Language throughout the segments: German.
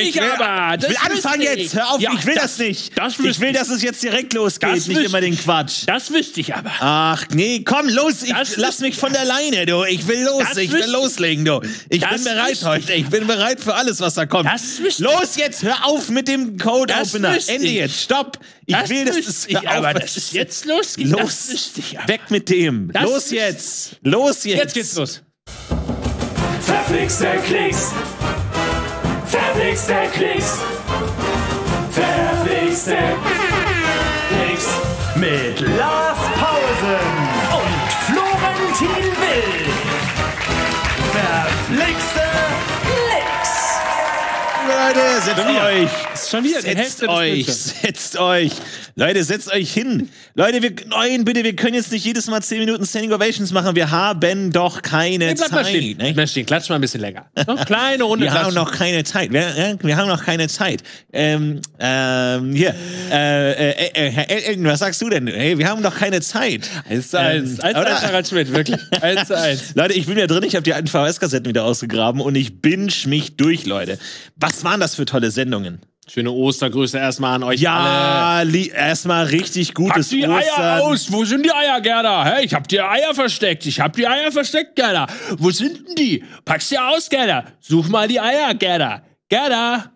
Ich will anfangen jetzt. Hör auf, ja, ich will das nicht. Ich will, dass es jetzt direkt losgeht. Nicht immer den Quatsch. Das wüsste ich aber. Ach nee, komm, los. Lass mich von der Leine, du. Ich will los. Ich will loslegen, du. Ich bin bereit heute. Ich bin bereit für alles, was da kommt. Los jetzt. Hör auf mit dem Code-Opener. Ende jetzt. Stopp. Ich will, dass es jetzt losgeht. Los. Weg mit dem. Los jetzt. Los jetzt. Jetzt geht's los. Verflixxte Klixx. Verflixxte Klixx. Verflixxte Klixx. Mit Lars Paulsen und Florentin Will. Verflixxte Klixx. Leute, setzt euch. Ist schon wieder setzt euch. Leute, setzt euch hin. Leute, wir können jetzt nicht jedes Mal 10 Minuten Standing Ovations machen. Wir haben doch keine Zeit. Bleib mal stehen. Ne? Bleib stehen. Klatsch mal ein bisschen länger. Noch kleine Runde. Wir haben noch keine Zeit. Wir haben noch keine Zeit. Hier. Herr Elton, was sagst du denn? Hey, wir haben doch keine Zeit. 1:1. 1:1, Harald Schmidt, wirklich. 1:1. Leute, ich bin ja drin. Ich habe die alten VHS-Kassetten wieder ausgegraben und ich binge mich durch, Leute. Was waren das für tolle Sendungen? Schöne Ostergrüße erstmal an euch alle. Ja, erstmal richtig gutes Ostern. Pack die Eier aus. Wo sind die Eier, Gerda? Hey, ich hab die Eier versteckt. Ich hab die Eier versteckt, Gerda. Wo sind denn die? Pack sie aus, Gerda. Such mal die Eier, Gerda. Gerda.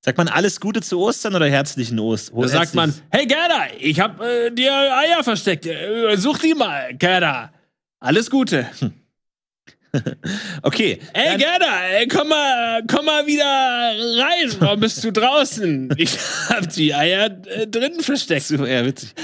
Sagt man alles Gute zu Ostern oder herzlichen Ostern? Da sagt man, hey, Gerda, ich hab die Eier versteckt. Such die mal, Gerda. Alles Gute. Okay. Ey, Gerda, komm mal wieder rein. Warum bist du draußen? Ich hab die Eier drinnen versteckt. Super, ja, witzig.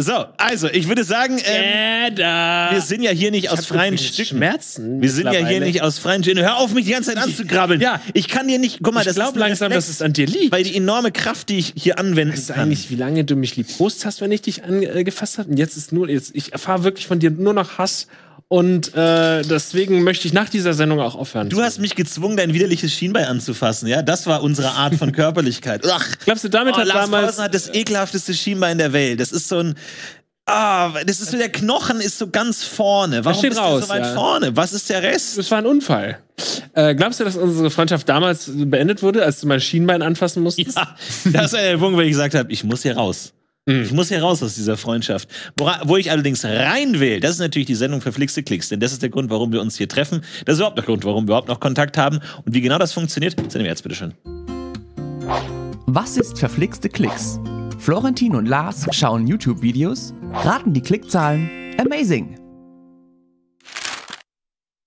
So, also, ich würde sagen, Gerda. Wir sind ja hier nicht aus freien Stücken. Schmerzen. Wir sind ja hier nicht aus freien Stücken. Hör auf, mich die ganze Zeit anzugrabbeln. Ja. Ich kann dir nicht, guck mal, ich glaube langsam, dass es an dir liegt. Weil die enorme Kraft, die ich hier anwenden kann. Weißt du eigentlich, wie lange du mich liebkost hast, wenn ich dich angefasst habe? Und jetzt ist nur, ich erfahre wirklich von dir nur noch Hass. Und deswegen möchte ich nach dieser Sendung auch aufhören. Du hast mich gezwungen, dein widerliches Schienbein anzufassen, ja? Das war unsere Art von Körperlichkeit. Ach, glaubst du, damit hat Lars Paulsen hat das ekelhafteste Schienbein der Welt. Das ist so ein... das ist so, der Knochen ist so ganz vorne. Warum bist du so weit vorne? Was ist der Rest? Das war ein Unfall. Glaubst du, dass unsere Freundschaft damals beendet wurde, als du mein Schienbein anfassen musstest? Ja, das war der Punkt, wo ich gesagt habe, ich muss hier raus. Ich muss hier raus aus dieser Freundschaft. Wo ich allerdings rein will, das ist natürlich die Sendung Verflixxte Klixx. Denn das ist der Grund, warum wir uns hier treffen. Das ist überhaupt der Grund, warum wir überhaupt noch Kontakt haben. Und wie genau das funktioniert, sehen wir jetzt bitteschön. Was ist Verflixxte Klixx? Florentin und Lars schauen YouTube-Videos, raten die Klickzahlen. Amazing!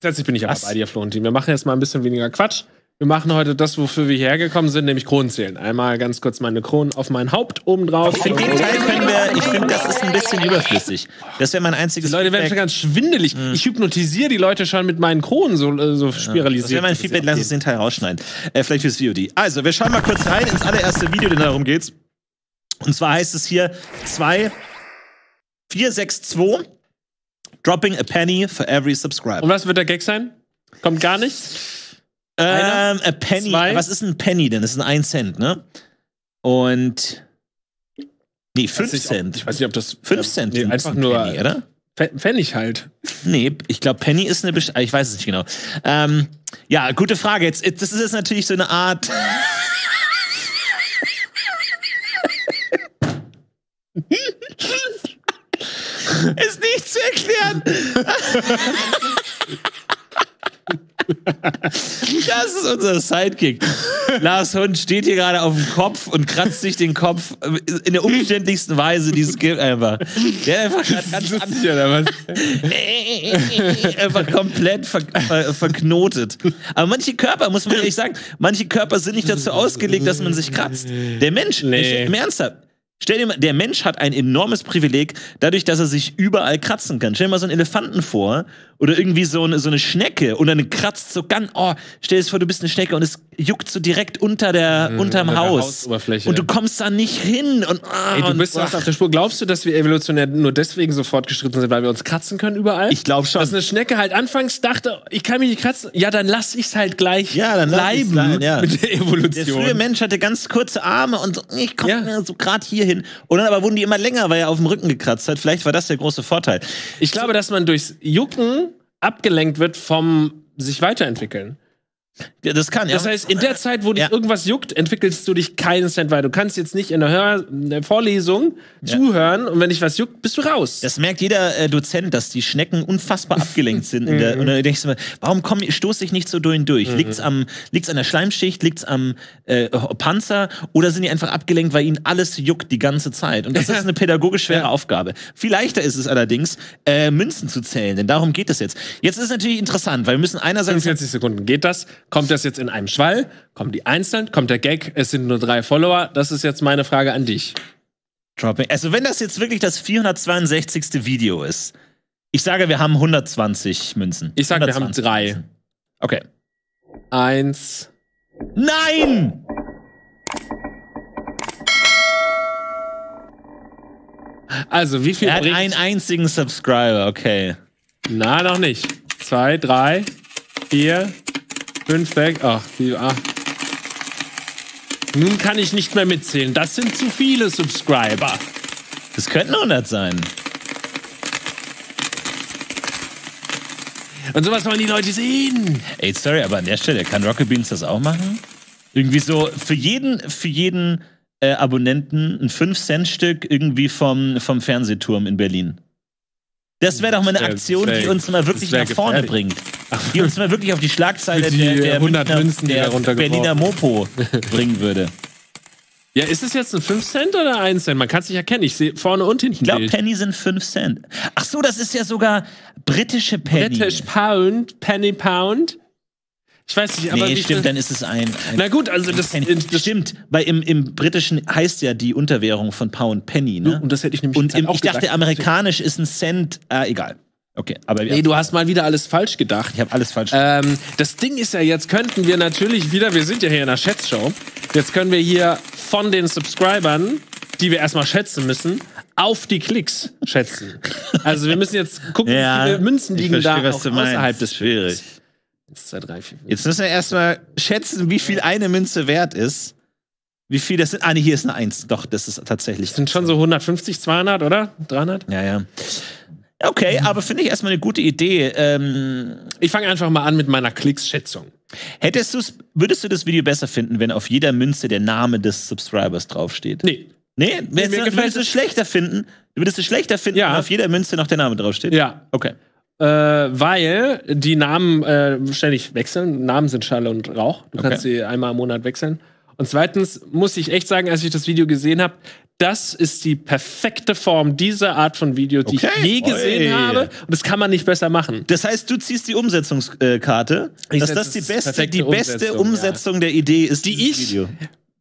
Tatsächlich bin ich aber bei dir, Florentin. Wir machen jetzt mal ein bisschen weniger Quatsch. Wir machen heute das, wofür wir hierher gekommen sind, nämlich Kronen zählen. Einmal ganz kurz meine Kronen auf mein Haupt oben drauf. Den Teil können wir, ich finde, das ist ein bisschen überflüssig. Das wäre mein einziges Feedback. Leute werden schon ganz schwindelig. Ich hypnotisiere die Leute schon mit meinen Kronen so spiralisiert. Das wäre mein Feedback, lass uns den Teil rausschneiden. Vielleicht fürs VOD. Also, wir schauen mal kurz rein ins allererste Video, denn darum geht's. Und zwar heißt es hier 2462 Dropping a penny for every subscriber. Und was wird der Gag sein? Kommt gar nichts? A penny. Zwei. Was ist ein Penny denn? Das ist ein Cent, ne? Und. Nee, 5 Cent. Ich weiß nicht, ob das. 5 Cent. Nee, einfach nur. Penny, oder? Pfennig halt. Nee, ich glaube, Penny ist eine. Ich weiß es nicht genau. Ja, gute Frage. Jetzt, das ist jetzt natürlich so eine Art. Ist nicht zu erklären. Das ist unser Sidekick. Lars Hund steht hier gerade auf dem Kopf und kratzt sich den Kopf in der umständlichsten Weise, die es gibt einfach. Der einfach gerade ganz lustig, oder was? Einfach komplett verknotet. Aber manche Körper, muss man ehrlich sagen, manche Körper sind nicht dazu ausgelegt, dass man sich kratzt. Der Mensch, im Ernsthaft. Stell dir mal, der Mensch hat ein enormes Privileg, dadurch, dass er sich überall kratzen kann. Stell dir mal so einen Elefanten vor oder irgendwie so eine Schnecke und dann kratzt so ganz, oh, stell dir vor, du bist eine Schnecke und es juckt so direkt unterm Haus. Und du kommst da nicht hin. Und, ey, du bist auf der Spur. Glaubst du, dass wir evolutionär nur deswegen so fortgeschritten sind, weil wir uns kratzen können überall? Ich glaube schon. Dass eine Schnecke halt anfangs dachte, ich kann mich nicht kratzen, ja, dann lass ich's halt gleich bleiben mit der Evolution. Der frühe Mensch hatte ganz kurze Arme und ich komme so gerade hier hin. Und dann aber wurden die immer länger, weil er auf dem Rücken gekratzt hat. Vielleicht war das der große Vorteil. Ich glaube, dass man durchs Jucken abgelenkt wird vom sich weiterentwickeln. Das kann, ja. Das heißt, in der Zeit, wo dich irgendwas juckt, entwickelst du dich keinen Cent weiter. Du kannst jetzt nicht in der, Vorlesung zuhören und wenn dich was juckt, bist du raus. Das merkt jeder Dozent, dass die Schnecken unfassbar abgelenkt sind. In der, und dann denkst du immer, warum stoße ich nicht so durch? Liegt's an der Schleimschicht? Liegt's am Panzer? Oder sind die einfach abgelenkt, weil ihnen alles juckt die ganze Zeit? Und das ist eine pädagogisch schwere Aufgabe. Viel leichter ist es allerdings, Münzen zu zählen, denn darum geht es jetzt. Jetzt ist es natürlich interessant, weil wir müssen einerseits... 45 Sekunden geht das. Kommt das jetzt in einem Schwall? Kommen die einzeln? Kommt der Gag? Es sind nur 3 Follower. Das ist jetzt meine Frage an dich. Dropping. Also wenn das jetzt wirklich das 462. Video ist. Ich sage, wir haben 120 Münzen. Ich sage, wir haben 3. Münzen. Okay. 1. Nein! Also, wie viel? Er hat einen einzigen Subscriber, okay. Na, noch nicht. 2, 3, 4... 5, 6, 8. Nun kann ich nicht mehr mitzählen. Das sind zu viele Subscriber. Das könnten 100 sein. Und sowas wollen die Leute sehen. Ey, sorry, aber an der Stelle, kann Rocket Beans das auch machen? Irgendwie so für jeden Abonnenten ein 5-Cent-Stück irgendwie vom Fernsehturm in Berlin. Das wäre doch mal eine Aktion, die uns mal wirklich nach vorne bringt. Die uns mal wirklich auf die Schlagzeile der Berliner Mopo bringen würde. Ja, ist es jetzt ein 5 Cent oder 1 Cent? Man kann es nicht erkennen. Ich sehe vorne und hinten. Ich glaube, Penny sind 5 Cent. Ach so, das ist ja sogar britische Penny. British Pound, Penny Pound. Ich weiß nicht, aber. Nee, stimmt, dann ist es ein. Na gut, also das stimmt, weil im Britischen heißt ja die Unterwährung von Pound Penny, ne? Und das hätte ich nämlich nicht gesagt. Und ich dachte, amerikanisch ist ein Cent, egal. Okay, aber. Nee, du hast mal wieder alles falsch gedacht. Ich habe alles falsch gedacht. Das Ding ist ja, jetzt könnten wir natürlich wieder, wir sind ja hier in der Schätzshow, jetzt können wir hier von den Subscribern, die wir erstmal schätzen müssen, auf die Klicks schätzen. Also wir müssen jetzt gucken, wie viele Münzen liegen da auch außerhalb des Spiels. 1, 2, 3, 4. Jetzt müssen wir erstmal schätzen, wie viel eine Münze wert ist. Wie viel das sind? Ah, nee, hier ist eine 1. Doch, das ist tatsächlich. Das sind schon so 150, 200, oder? 300? Ja, ja. Okay, aber finde ich erstmal eine gute Idee. Ich fange einfach mal an mit meiner Klicksschätzung. Würdest du das Video besser finden, wenn auf jeder Münze der Name des Subscribers draufsteht? Nee. Nee? Würdest du es schlechter finden? Du würdest es schlechter finden, wenn auf jeder Münze noch der Name draufsteht? Ja. Okay. Weil die Namen ständig wechseln. Namen sind Schall und Rauch. Du kannst sie einmal im Monat wechseln. Und zweitens muss ich echt sagen, als ich das Video gesehen habe, das ist die perfekte Form dieser Art von Video, die ich je gesehen habe. Und das kann man nicht besser machen. Das heißt, du ziehst die Umsetzungskarte, dass das die beste Umsetzung der Idee ist, die ich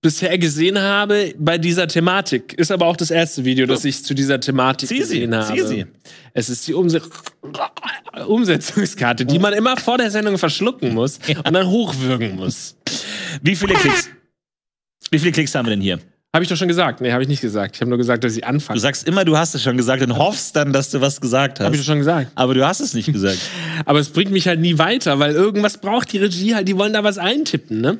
bisher gesehen habe bei dieser Thematik. Ist aber auch das erste Video, das ich zu dieser Thematik gesehen habe. Es ist die Umsetzungskarte, die man immer vor der Sendung verschlucken muss und dann hochwürgen muss. Wie viele Klicks haben wir denn hier? Habe ich doch schon gesagt. Nee, habe ich nicht gesagt. Ich habe nur gesagt, dass ich anfange. Du sagst immer, du hast es schon gesagt und hoffst dann, dass du was gesagt hast. Habe ich doch schon gesagt. Aber du hast es nicht gesagt. Aber es bringt mich halt nie weiter, weil irgendwas braucht die Regie halt. Die wollen da was eintippen, ne?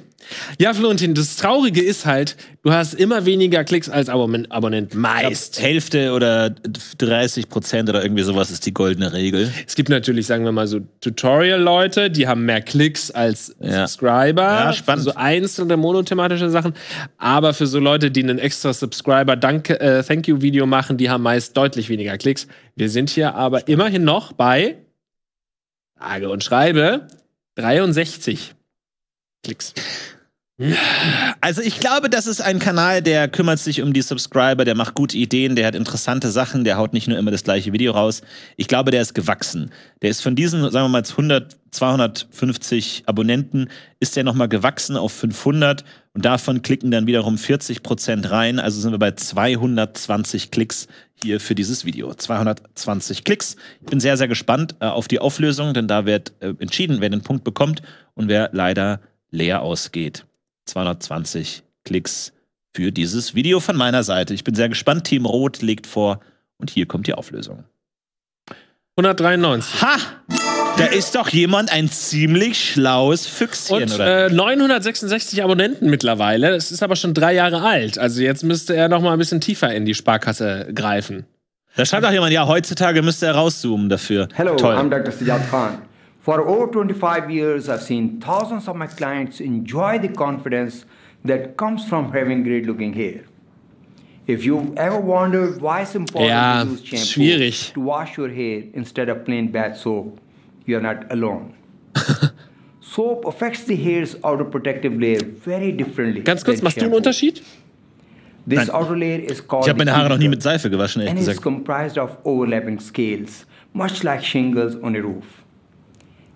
Ja, Florentin, das Traurige ist halt, du hast immer weniger Klicks als Abonnent. Meist. Hälfte oder 30% oder irgendwie sowas ist die goldene Regel. Es gibt natürlich, sagen wir mal so, Tutorial-Leute, die haben mehr Klicks als Subscriber. Ja, spannend. So einzelne monothematische Sachen. Aber für so Leute, die einen extra Subscriber-Thank-You-Video machen, die haben meist deutlich weniger Klicks. Wir sind hier aber immerhin noch bei, sage und schreibe, 63 Klicks. Also ich glaube, das ist ein Kanal, der kümmert sich um die Subscriber, der macht gute Ideen, der hat interessante Sachen, der haut nicht nur immer das gleiche Video raus. Ich glaube, der ist gewachsen. Der ist von diesen, sagen wir mal, 100, 250 Abonnenten, ist der nochmal gewachsen auf 500 und davon klicken dann wiederum 40% rein. Also sind wir bei 220 Klicks hier für dieses Video. 220 Klicks. Ich bin sehr, sehr gespannt auf die Auflösung, denn da wird entschieden, wer den Punkt bekommt und wer leider leer ausgeht. 220 Klicks für dieses Video von meiner Seite. Ich bin sehr gespannt. Team Rot legt vor und hier kommt die Auflösung. 193. Ha! Da ist doch jemand ein ziemlich schlaues Füchschen. Und, oder? 966 Abonnenten mittlerweile. Das ist aber schon 3 Jahre alt. Also jetzt müsste er noch mal ein bisschen tiefer in die Sparkasse greifen. Da schreibt auch jemand, ja, heutzutage müsste er rauszoomen dafür. Hello, I'm Dr. Siad Khan. For over 25 years, I've seen thousands of my clients enjoy the confidence that comes from having great looking hair. If you've ever wondered why it's important to use shampoo to wash your hair instead of plain bath soap, you're not alone. Soap affects the hair's outer protective layer very differently. Ganz kurz, machst du einen Unterschied? This outer layer is called. Ich habe meine Haare noch nie mit Seife gewaschen, ehrlich gesagt. And it's comprised of overlapping scales, much like shingles on a roof.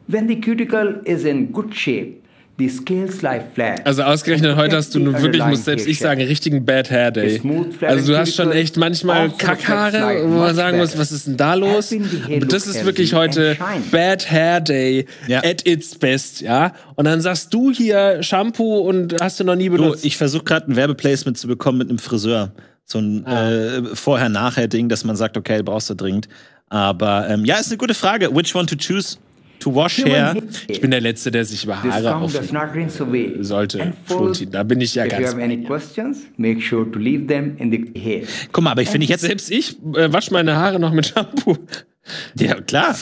When the cuticle is in good shape, the scales lie flat. Also ausgerechnet heute hast du nun wirklich, muss selbst ich sagen, richtigen Bad Hair Day. Also du hast schon echt manchmal Kackhaare, wo man sagen muss, was ist denn da los? Aber das ist wirklich heute Bad Hair Day at its best, ja? Und dann sagst du hier Shampoo und hast du noch nie benutzt. So, ich versuche gerade ein Werbeplacement zu bekommen mit einem Friseur. So ein Vorher-Nachher-Ding, dass man sagt, okay, brauchst du dringend. Aber ja, ist eine gute Frage. Which one to choose? To wash hair. Ich bin der Letzte, der sich über Haare aufregt sollte. Florentin, da bin ich ja ganz. Guck mal, aber ich finde jetzt selbst ich wasche meine Haare noch mit Shampoo. Ja klar.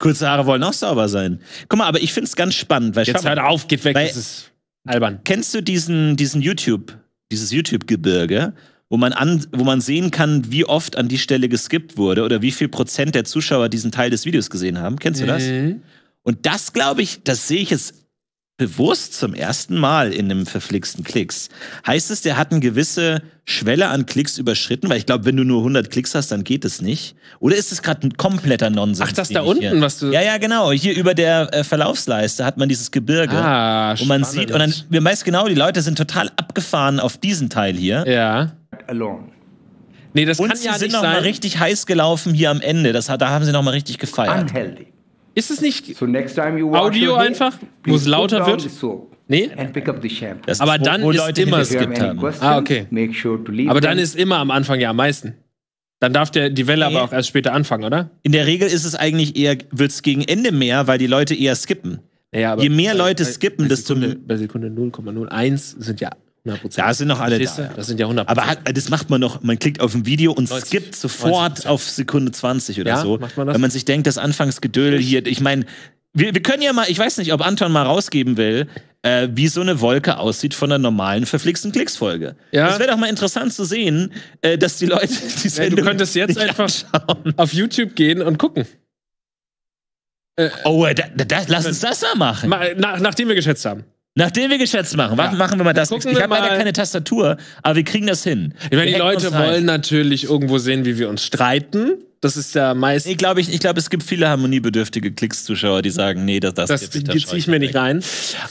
Kurze Haare wollen auch sauber sein. Guck mal, aber ich finde es ganz spannend, weil jetzt hört auf, geht weg, das ist albern. Kennst du dieses YouTube-Gebirge? Wo man sehen kann, wie oft an die Stelle geskippt wurde oder wie viel % der Zuschauer diesen Teil des Videos gesehen haben. Kennst du das? Und das, glaube ich, das sehe ich jetzt bewusst zum ersten Mal in einem verflixten Klicks. Heißt es, der hat eine gewisse Schwelle an Klicks überschritten? Weil ich glaube, wenn du nur 100 Klicks hast, dann geht es nicht. Oder ist es gerade ein kompletter Nonsens? Ach, das da unten, hier? Was du... Ja, ja, genau. Hier über der Verlaufsleiste hat man dieses Gebirge. Ah, und man sieht, und dann, man weiß genau, die Leute sind total abgefahren auf diesen Teil hier. Ja. Alone. Nee, das und kann sie ja sind nochmal richtig heiß gelaufen hier am Ende. Da haben sie nochmal richtig gefeiert. Unhealthy. Ist es nicht so Audio einfach, wo es lauter wird? Nee? Das aber ist, dann wo ist Leute immer skippt haben. Ah, okay. Aber dann ist immer am Anfang ja am meisten. Dann darf die Welle aber auch erst später anfangen, oder? In der Regel ist es eigentlich eher, wird es gegen Ende mehr, weil die Leute eher skippen. Ja, aber je mehr Leute skippen, desto mehr. Bei Sekunde 0,01 sind ja 100%. Da sind noch alle da. Das sind ja 100%. Aber das macht man noch. Man klickt auf ein Video und skippt sofort 90%. Auf Sekunde 20 oder so. Macht man das? Wenn man sich denkt, das Anfangsgedödel hier. Ich meine, wir können ja mal, ich weiß nicht, ob Anton mal rausgeben will, wie so eine Wolke aussieht von einer normalen verflixten Klicks-Folge. Ja. Das wäre doch mal interessant zu sehen, dass die Leute die Sendung du könntest jetzt einfach anschauen. Auf YouTube gehen und gucken. Lass uns das mal machen. Nachdem wir geschätzt haben. Nachdem wir geschätzt machen, machen wir mal das. Ich habe leider keine Tastatur, aber wir kriegen das hin. Ich meine, die Leute wollen natürlich irgendwo sehen, wie wir uns streiten. Das ist ja meist. Ich glaube, es gibt viele harmoniebedürftige Klicks-Zuschauer, die sagen, nee, das ziehe ich mir nicht rein.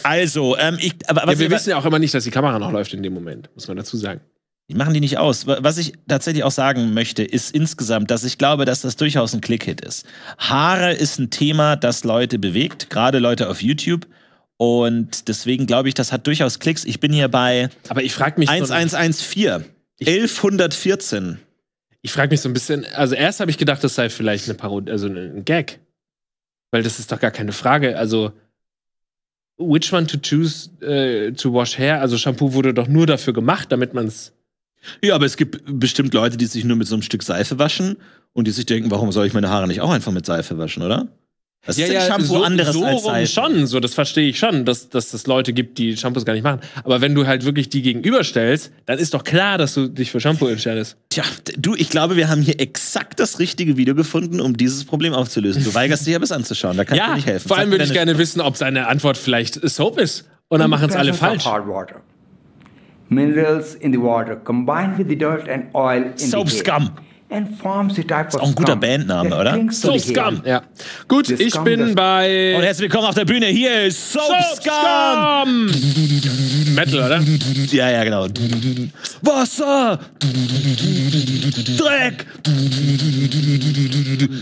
Also, aber wir wissen ja auch immer nicht, dass die Kamera noch läuft in dem Moment, muss man dazu sagen. Die machen die nicht aus. Was ich tatsächlich auch sagen möchte, ist insgesamt, dass ich glaube, dass das durchaus ein Klick-Hit ist. Haare ist ein Thema, das Leute bewegt, gerade Leute auf YouTube. Und deswegen glaube ich, das hat durchaus Klicks. Ich bin hier bei 1114, 1114. Ich frage mich so ein bisschen, also erst habe ich gedacht, das sei vielleicht eine Parodie, also ein Gag. Weil das ist doch gar keine Frage. Also, which one to choose to wash hair? Also Shampoo wurde doch nur dafür gemacht, damit man es... Ja, aber es gibt bestimmt Leute, die sich nur mit so einem Stück Seife waschen und die sich denken, warum soll ich meine Haare nicht auch einfach mit Seife waschen, oder? Das ist ja Shampoo so, anderes so als Seife. Schon, so, das verstehe ich schon, dass es Leute gibt, die Shampoos gar nicht machen. Aber wenn du halt wirklich die gegenüberstellst, dann ist doch klar, dass du dich für Shampoo entscheidest. Tja, du, ich glaube, wir haben hier exakt das richtige Video gefunden, um dieses Problem aufzulösen. Du weigerst dich ja bis anzuschauen, da kann ich dir nicht helfen. Vor allem würde ich gerne wissen, ob seine Antwort vielleicht Soap ist. Und dann machen es alle falsch. Minerals in the water combined with the dirt and oil in Soap the hair. Scum. Ist auch ein guter Bandname, oder? Soap Scum. Ja. Gut, ich bin bei... Und herzlich willkommen auf der Bühne. Hier ist Soap Scum. Metal, oder? Ja, ja, genau. Wasser. Dreck.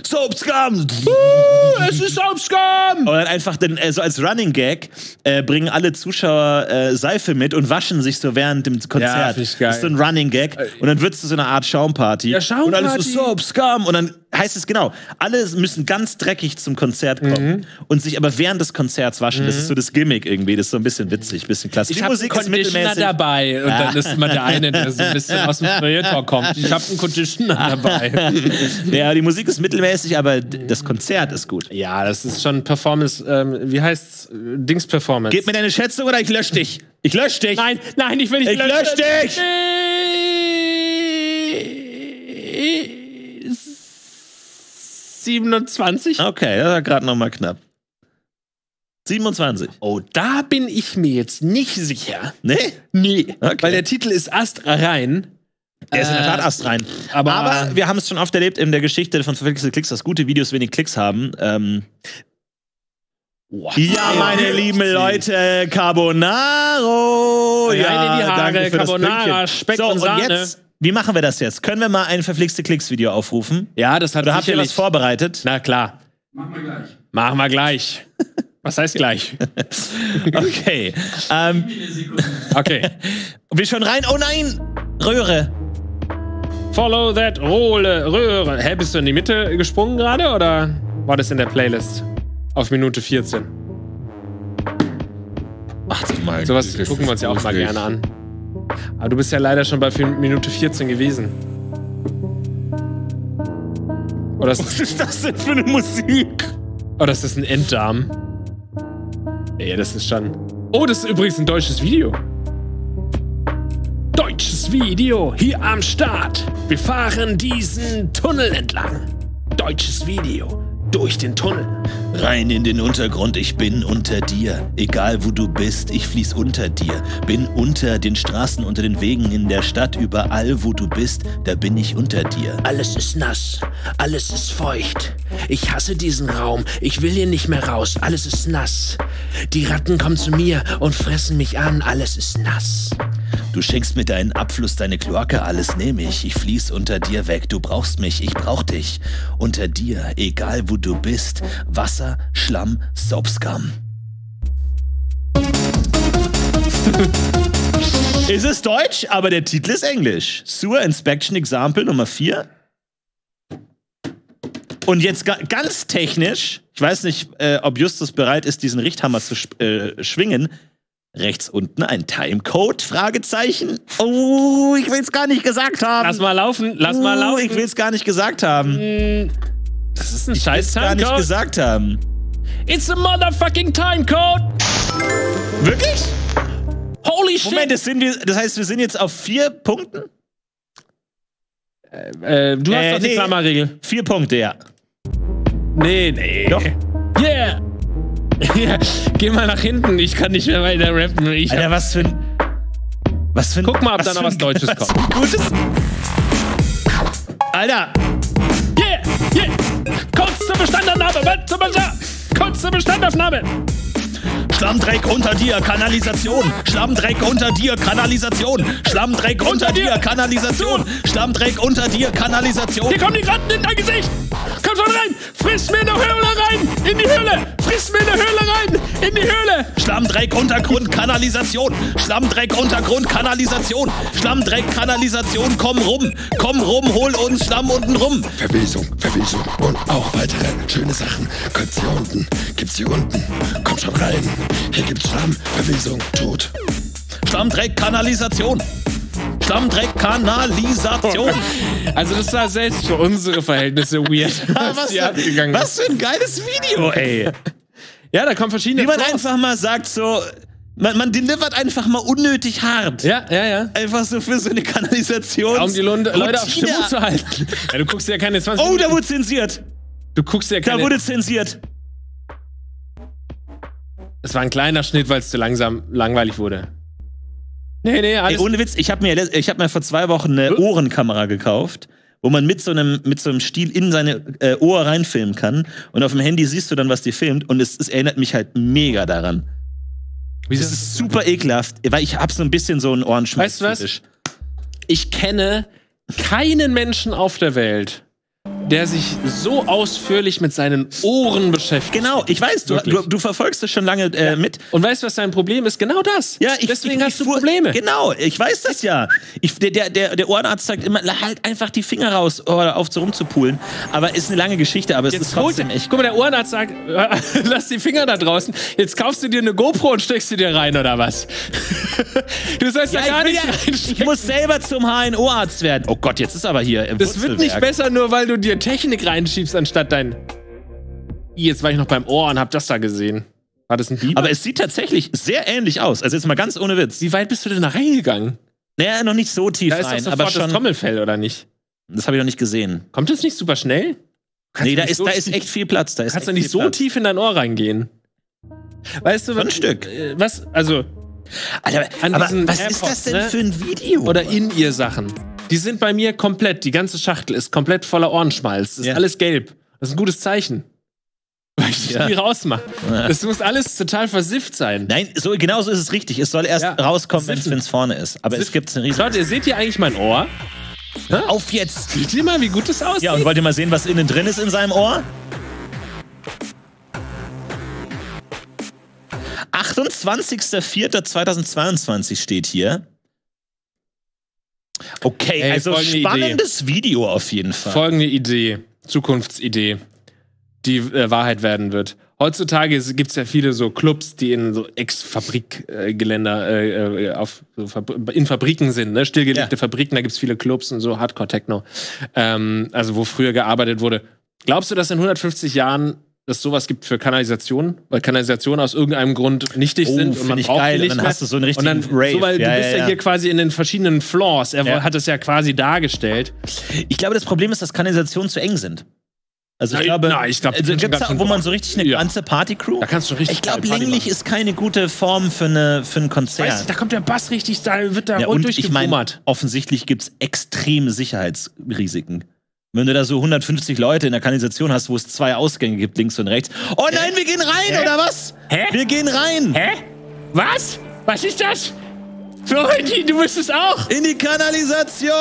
Soap Scum. Es ist Soap Scum. Und dann einfach so als Running Gag bringen alle Zuschauer Seife mit und waschen sich so während dem Konzert. Ja, das ist so ein Running Gag. Und dann wird es so eine Art Schaumparty. Ja, Schaumparty. Und alles so Soap Scum und dann heißt es genau, alle müssen ganz dreckig zum Konzert kommen und sich aber während des Konzerts waschen. Das ist so das Gimmick irgendwie, das ist so ein bisschen witzig, ein bisschen klassisch. Ich habe einen Conditioner dabei und dann ist immer der eine, der so ein bisschen aus dem Projektor kommt. Ich habe einen Conditioner dabei. Ja, die Musik ist mittelmäßig, aber das Konzert ist gut. Ja, das ist schon Performance, wie heißt's? Dings-Performance. Gib mir deine Schätze oder ich lösche dich. Ich lösche dich. Nein, nein, ich will nicht löschen. Ich lösche dich. Ich 27. Okay, das war gerade noch mal knapp. 27. Oh, da bin ich mir jetzt nicht sicher. Nee? Nee. Okay. Weil der Titel ist astrein. Der ist in der Tat astrein. Aber wir haben es schon oft erlebt in der Geschichte von Verflixxte Klixx, dass gute Videos wenig Klicks haben. Wow. Ja, meine lieben Leute, Carbonaro. Ja, in die Haare, danke für Carbonara, das Speck so, und Sahne. Und jetzt, wie machen wir das jetzt? Können wir mal ein Verflixxte Klixx-Video aufrufen? Ja, das hat oder habt ihr was vorbereitet? Na klar. Machen wir gleich. Machen wir gleich. Was heißt gleich? Okay. Okay. Wir schon rein. Oh nein! Röhre. Follow that Röhre. Hä, bist du in die Mitte gesprungen gerade oder war das in der Playlist? Auf Minute 14. Ach du mal. Sowas gucken wir uns ja auch mal gerne an. Aber du bist ja leider schon bei Minute 14 gewesen. Oh, was ist das denn für eine Musik? Oh, das ist ein Enddarm. Ja, das ist schon... Oh, das ist übrigens ein deutsches Video. Deutsches Video, hier am Start. Wir fahren diesen Tunnel entlang. Deutsches Video, durch den Tunnel. Rein in den Untergrund, ich bin unter dir. Egal wo du bist, ich fließ unter dir. Bin unter den Straßen, unter den Wegen, in der Stadt, überall wo du bist, da bin ich unter dir. Alles ist nass, alles ist feucht. Ich hasse diesen Raum, ich will hier nicht mehr raus, alles ist nass. Die Ratten kommen zu mir und fressen mich an, alles ist nass. Du schenkst mir deinen Abfluss, deine Kloake, alles nehme ich. Ich fließ unter dir weg, du brauchst mich, ich brauch dich. Unter dir, egal wo du bist, Wasser, Schlamm, Soapscum. Es ist deutsch, aber der Titel ist englisch. Sewer Inspection Example Nummer 4. Und jetzt ganz technisch, ich weiß nicht, ob Justus bereit ist, diesen Richthammer zu schwingen. Rechts unten ein Timecode? Fragezeichen. Oh, ich will's gar nicht gesagt haben. Lass mal laufen, lass mal laufen. Ich will's gar nicht gesagt haben. Das ist ein scheiß Timecode. Ich will's gar nicht gesagt haben. It's a motherfucking Timecode. Wirklich? Holy shit. Moment, das heißt, wir sind jetzt auf 4 Punkten? Du hast doch die Klammerregel. 4 Punkte, ja. Nee, nee. Doch. Yeah. Ja, geh mal nach hinten, ich kann nicht mehr weiter rappen. Alter, was für ein... Guck mal, ob da noch was Deutsches kommt. Gutes... Alter! Yeah! Yeah! Kurz zur Bestandsaufnahme! Kurz zur Bestandsaufnahme! Schlammdreck unter dir, Kanalisation! Schlammdreck unter dir, Kanalisation! Schlammdreck unter dir, Kanalisation! Schlammdreck unter dir, Kanalisation! Hier kommen die Ratten in dein Gesicht! Komm schon rein! Friss mir in die Höhle rein! In die Höhle! Friss mir in die Höhle rein! In die Höhle! Schlammdreck Untergrund, Kanalisation! Schlammdreck Untergrund, Kanalisation! Schlammdreck, Kanalisation, komm rum, hol uns Schlamm unten rum! Verwesung, Verwesung und auch weitere schöne Sachen. Gibt's hier unten, gibt's hier unten. Komm schon rein! Hier gibt's Schlamm, Verwesung, Tod. Schlammdreck, Kanalisation. Schlammdreck, Kanalisation. Also das war selbst für unsere Verhältnisse weird. Was für ein geiles Video, ey. Ja, da kommen verschiedene... Wie man einfach mal sagt, so... Man delivert einfach mal unnötig hart. Ja, ja, ja. Einfach so für so eine Kanalisation. Ja, um die Leute auf Stimmung zu halten. Ja, du guckst ja keine 20 Minuten. Oh, da wurde zensiert. Du guckst ja keine... Da wurde zensiert. Es war ein kleiner Schnitt, weil es zu langweilig wurde. Nee, nee, alles... Ey, ohne Witz, ich hab mir vor 2 Wochen eine Ohrenkamera gekauft, wo man mit so einem Stiel in seine Ohr reinfilmen kann. Und auf dem Handy siehst du dann, was die filmt. Und es erinnert mich halt mega daran. Wieso? Das ist super ekelhaft, weil ich hab so ein bisschen so einen Ohrenschmerz. Weißt du was? Ich kenne keinen Menschen auf der Welt, der sich so ausführlich mit seinen Ohren beschäftigt. Genau, ich weiß, du verfolgst das schon lange mit. Und weißt du, was dein Problem ist? Genau das. Ja, deswegen hast du Probleme. Genau, ich weiß das ja. Der Ohrenarzt sagt immer, halt einfach die Finger raus, oder auf so rumzupulen. Aber ist eine lange Geschichte, aber es ist trotzdem echt. Guck mal, der Ohrenarzt sagt, lass die Finger da draußen. Jetzt kaufst du dir eine GoPro und steckst sie dir rein, oder was? Du sollst ja, gar nicht reinstecken. Ich muss selber zum HNO-Arzt werden. Oh Gott, jetzt ist aber hier im Das wird nicht besser, nur weil du dir Technik reinschiebst, anstatt dein... Jetzt war ich noch beim Ohr und hab das da gesehen. War das ein Biber? Aber es sieht tatsächlich sehr ähnlich aus. Also jetzt mal ganz ohne Witz. Wie weit bist du denn da reingegangen? Naja, noch nicht so tief rein. Da ist doch sofort das Trommelfell, oder nicht? Das habe ich noch nicht gesehen. Kommt das nicht super schnell? Nee, da ist echt viel Platz. Da kannst du nicht so tief in dein Ohr reingehen. Weißt du, was... Ein Stück. Was? Also... Alter, aber was ist das denn für ein Video? Oder in ihr Sachen. Die sind bei mir komplett, die ganze Schachtel ist komplett voller Ohrenschmalz. Das ist alles gelb. Das ist ein gutes Zeichen. Weil ich das nie rausmache. Das muss alles total versifft sein. Nein, so, genau so ist es richtig. Es soll erst rauskommen, wenn es vorne ist. Aber es gibt einen riesen... Leute, ihr seht hier eigentlich mein Ohr? Na? Auf jetzt! Seht ihr mal, wie gut das aussieht? Ja, und wollt ihr mal sehen, was innen drin ist in seinem Ohr? 28.04.2022 steht hier. Okay, ey, also spannendes Video auf jeden Fall. Folgende Idee, Zukunftsidee, die Wahrheit werden wird. Heutzutage gibt es ja viele so Clubs, die in so Ex-Fabrikgeländer, in Fabriken sind, ne? Stillgelegte Fabriken, da gibt es viele Clubs und so, Hardcore-Techno. Also wo früher gearbeitet wurde. Glaubst du, dass in 150 Jahren es sowas gibt für Kanalisationen? Weil Kanalisationen aus irgendeinem Grund nichtig sind und man braucht die nicht mehr. Hast du so einen richtigen Rave. So, weil du bist ja hier quasi in den verschiedenen Floors. Er hat das ja quasi dargestellt. Ich glaube, das Problem ist, dass Kanalisationen zu eng sind. Also ich glaube, wo man so richtig eine ganze Partycrew. Da kannst du richtig. Ich glaube, länglich ist keine gute Form für ein Konzert. Weißt du, da kommt der Bass richtig, da wird da rund durchgebummert. Ich meine, offensichtlich gibt es extreme Sicherheitsrisiken. Wenn du da so 150 Leute in der Kanalisation hast, wo es zwei Ausgänge gibt, links und rechts. Oh nein, wir gehen rein, oder was? Hä? Wir gehen rein. Hä? Was? Was ist das? Florentin, du bist es auch. In die Kanalisation.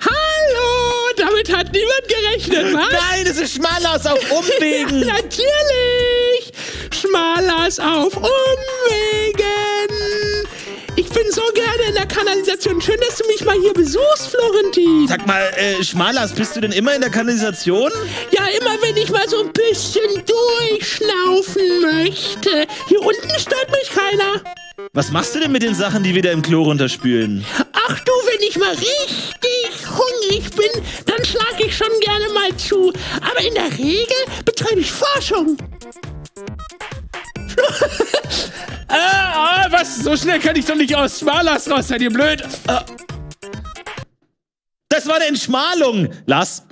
Hallo, damit hat niemand gerechnet, was? Nein, es ist Schmalers auf Umwegen. Ja, natürlich. Schmalers auf Umwegen. Ich bin so gerne in der Kanalisation. Schön, dass du mich mal hier besuchst, Florentin. Sag mal, Schmalers, bist du denn immer in der Kanalisation? Ja, immer, wenn ich mal so ein bisschen durchschnaufen möchte. Hier unten stört mich keiner. Was machst du denn mit den Sachen, die wieder im Klo runterspülen? Ach du, wenn ich mal richtig hungrig bin, dann schlage ich schon gerne mal zu. Aber in der Regel betreibe ich Forschung. Was? So schnell kann ich doch nicht aus Schmalers raus, seid ihr blöd? Das war eine Entschmalung. Lars,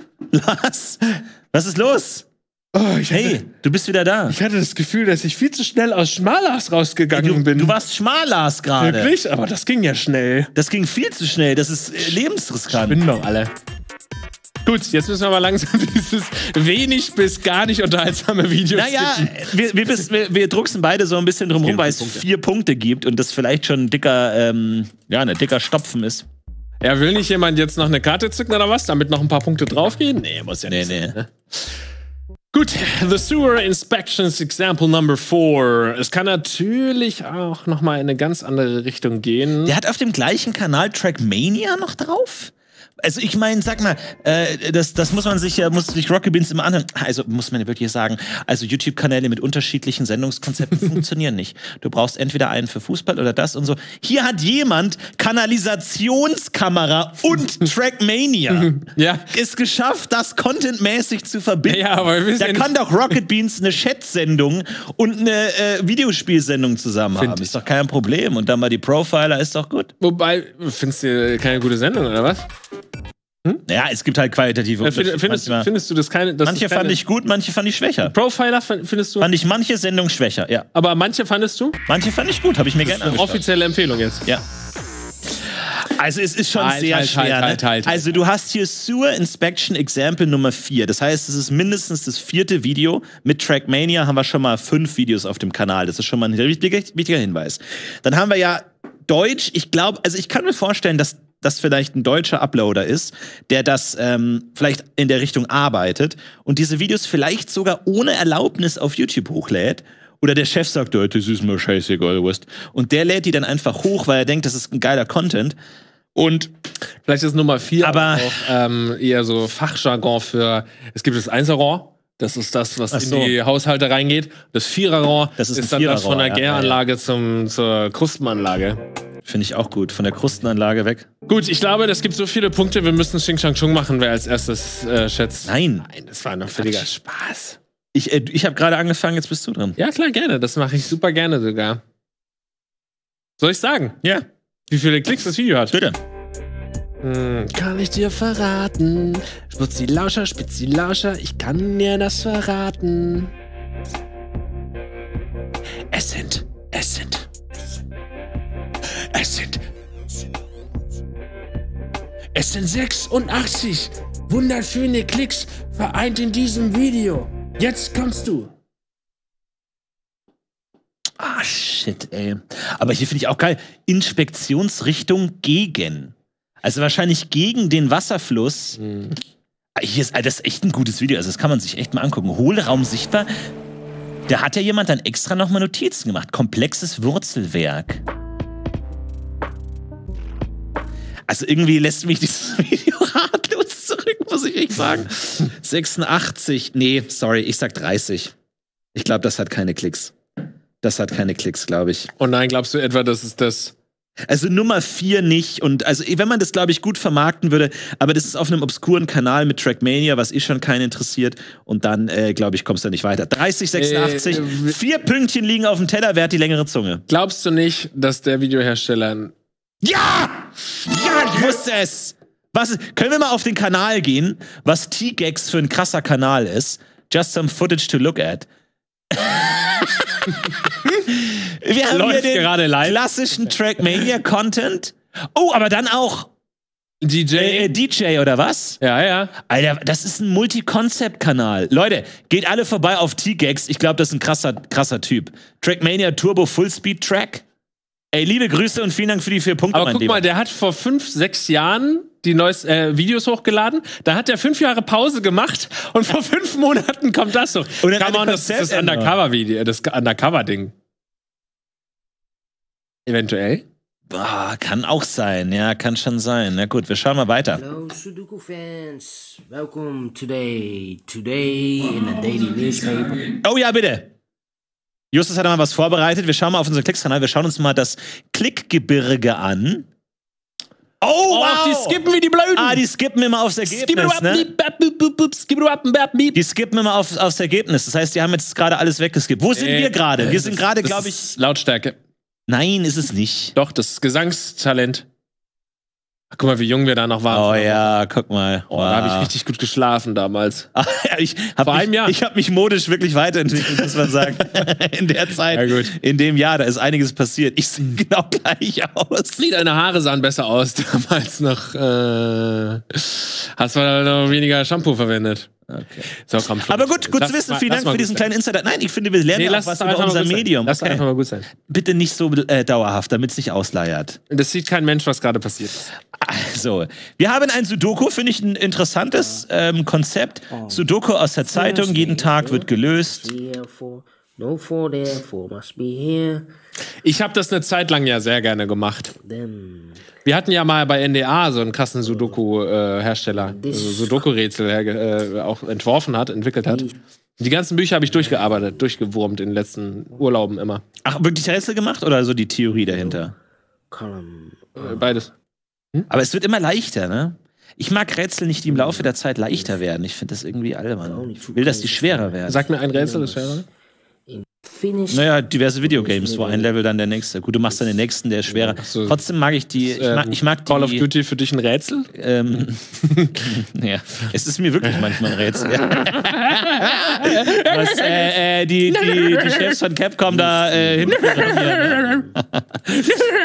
was ist los? Oh, hey, du bist wieder da. Ich hatte das Gefühl, dass ich viel zu schnell aus Schmalers rausgegangen bin. Du warst Schmalers gerade. Wirklich? Aber das ging ja schnell. Das ging viel zu schnell. Das ist lebensriskant. Ich bin doch alle. Gut, jetzt müssen wir mal langsam dieses wenig bis gar nicht unterhaltsame Video skippen. wir drucksen beide so ein bisschen drum rum, weil es 4 Punkte gibt und das vielleicht schon ein dicker, dicker Stopfen ist. Ja, will nicht jemand jetzt noch eine Karte zücken oder was, damit noch ein paar Punkte draufgehen? Nee, muss ja nicht sein, ne? Gut, The Sewer Inspections Example Number 4. Es kann natürlich auch nochmal in eine ganz andere Richtung gehen. Der hat auf dem gleichen Kanal Trackmania noch drauf? Also ich meine, sag mal, das muss man sich Rocket Beans immer anhören. Also muss man wirklich sagen, also YouTube-Kanäle mit unterschiedlichen Sendungskonzepten funktionieren nicht. Du brauchst entweder einen für Fußball oder das und so. Hier hat jemand Kanalisationskamera und Trackmania. Ja. Ist geschafft, das contentmäßig zu verbinden. Ja, aber wir da kann doch Rocket Beans eine Chat-Sendung und eine Videospielsendung zusammen haben. Ist doch kein Problem. Und dann mal die Profiler, ist doch gut. Wobei, findest du keine gute Sendung, oder was? Hm? Ja, es gibt halt qualitative Unterschiede. Findest du das keine... Manche fand ich gut, manche fand ich schwächer. Profiler findest du... Fand ich manche Sendung schwächer, ja. Aber manche fandest du? Manche fand ich gut, habe ich mir gerne angeschaut. Offizielle Empfehlung jetzt. Ja. Also es ist schon sehr schwer. Also du hast hier Sewer Inspection Example Nummer 4. Das heißt, es ist mindestens das 4. Video. Mit Trackmania haben wir schon mal 5 Videos auf dem Kanal. Das ist schon mal ein wichtiger Hinweis. Dann haben wir ja Deutsch. Ich glaube, also ich kann mir vorstellen, dass das vielleicht ein deutscher Uploader ist, der das vielleicht in der Richtung arbeitet und diese Videos vielleicht sogar ohne Erlaubnis auf YouTube hochlädt Oder der Chef sagt, das ist mir scheißegal, West. Und der lädt die dann einfach hoch, weil er denkt, das ist ein geiler Content. Und vielleicht ist Nummer 4 aber auch eher so Fachjargon für, es gibt das Einserrond, das ist das, was in die Haushalte reingeht. Das Viererrond ist dann das von der Gäranlage zur Krustenanlage. Finde ich auch gut. Von der Krustenanlage weg. Gut, ich glaube, das gibt so viele Punkte. Wir müssen Xing Shang Chung machen, wer als erstes schätzt. Nein. Nein, das war ein völliger Spaß. Ich habe gerade angefangen, jetzt bist du dran. Ja, klar, gerne. Das mache ich super gerne sogar. Soll ich sagen? Ja. Wie viele Klicks das Video hat? Bitte. Kann ich dir verraten? Spitzi Lauscher, ich kann dir das verraten. Es sind 86 wunderschöne Klicks vereint in diesem Video. Jetzt kommst du. Ah, shit, ey. Aber hier finde ich auch geil. Inspektionsrichtung gegen. Also wahrscheinlich gegen den Wasserfluss. Mhm. Hier ist, das ist echt ein gutes Video. Also das kann man sich echt mal angucken. Hohlraum sichtbar. Da hat ja jemand dann extra nochmal Notizen gemacht. Komplexes Wurzelwerk. Also irgendwie lässt mich dieses Video ratlos zurück, muss ich echt sagen. 86. Nee, sorry, ich sag 30. Ich glaube, das hat keine Klicks. Das hat keine Klicks, glaube ich. Oh nein, glaubst du etwa, das ist das? Also Nummer 4 nicht. Und also, wenn man das, glaube ich, gut vermarkten würde, aber das ist auf einem obskuren Kanal mit Trackmania, was eh schon keinen interessiert. Und dann, glaube ich, kommst du nicht weiter. 30, 86, 4 Pünktchen liegen auf dem Teller, wer hat die längere Zunge? Glaubst du nicht, dass der Videohersteller... Ja! Ja, ich wusste es! Was, können wir mal auf den Kanal gehen, was T-Gex für ein krasser Kanal ist? Just some footage to look at. Wir haben läuft hier den klassischen Trackmania-Content. Oh, aber dann auch DJ oder was? Ja, ja. Alter, das ist ein Multi-Concept-Kanal. Leute, geht alle vorbei auf T-Gex. Ich glaube, das ist ein krasser Typ. Trackmania Turbo Fullspeed Track. Ey, liebe Grüße und vielen Dank für die 4 Punkte. Aber guck mal, der hat vor 5, 6 Jahren die neuesten Videos hochgeladen. Da hat er 5 Jahre Pause gemacht und vor 5 Monaten kommt das noch. Und dann das Undercover-Video, das Undercover-Ding. Eventuell. Boah, kann auch sein. Ja, kann schon sein. Na gut, wir schauen mal weiter. Hello, Sudoku-Fans. Welcome today. Today in the Daily Newspaper. Oh ja, bitte. Justus hat mal was vorbereitet. Wir schauen mal auf unseren Klickskanal. Wir schauen uns mal das Klickgebirge an. Oh, wow. Die skippen wie die Blöden. Ah, die skippen immer aufs Ergebnis, ne? Die skippen immer aufs Ergebnis. Das heißt, die haben jetzt gerade alles weggeskippt. Wo sind wir gerade? Wir sind gerade, glaube ich... Lautstärke. Nein, ist es nicht. Doch, das ist Gesangstalent. Guck mal, wie jung wir da noch waren. Oh ja, guck mal. Oh, wow. Da habe ich richtig gut geschlafen damals. Ich habe mich modisch wirklich weiterentwickelt, muss man sagen. In der Zeit, ja, in dem Jahr, da ist einiges passiert. Ich sehe genau gleich aus. Deine Haare sahen besser aus damals noch. Hast du noch weniger Shampoo verwendet. Okay. So, komm, aber gut, gut zu wissen. Vielen Dank für diesen kleinen Insider. Nein, ich finde, wir lernen ja auch was über unser Medium. Lass einfach mal gut sein. Bitte nicht so dauerhaft, damit es nicht ausleiert. Das sieht kein Mensch, was gerade passiert. Also, wir haben ein Sudoku, finde ich ein interessantes Konzept. Sudoku aus der Zeitung, jeden Tag wird gelöst. Ich habe das eine Zeit lang ja sehr gerne gemacht. Wir hatten ja mal bei NDA so einen krassen Sudoku-Hersteller, also Sudoku-Rätsel auch entwickelt hat. Die ganzen Bücher habe ich durchgearbeitet, durchgewurmt in den letzten Urlauben immer. Ach, wirklich Rätsel gemacht oder so die Theorie dahinter? Beides. Hm? Aber es wird immer leichter, ne? Ich mag Rätsel nicht, die im Laufe der Zeit leichter werden. Ich finde das irgendwie albern. Ich will, dass die schwerer werden. Sag mir ein Rätsel, das schwerer wird. Naja, diverse Videogames, wo ein Level dann der nächste. Gut, du machst dann den nächsten, der ist schwerer. So, trotzdem mag ich die. Ich mag Call of Duty für dich ein Rätsel? Ja, es ist mir wirklich manchmal ein Rätsel. Was die Chefs von Capcom da hinten.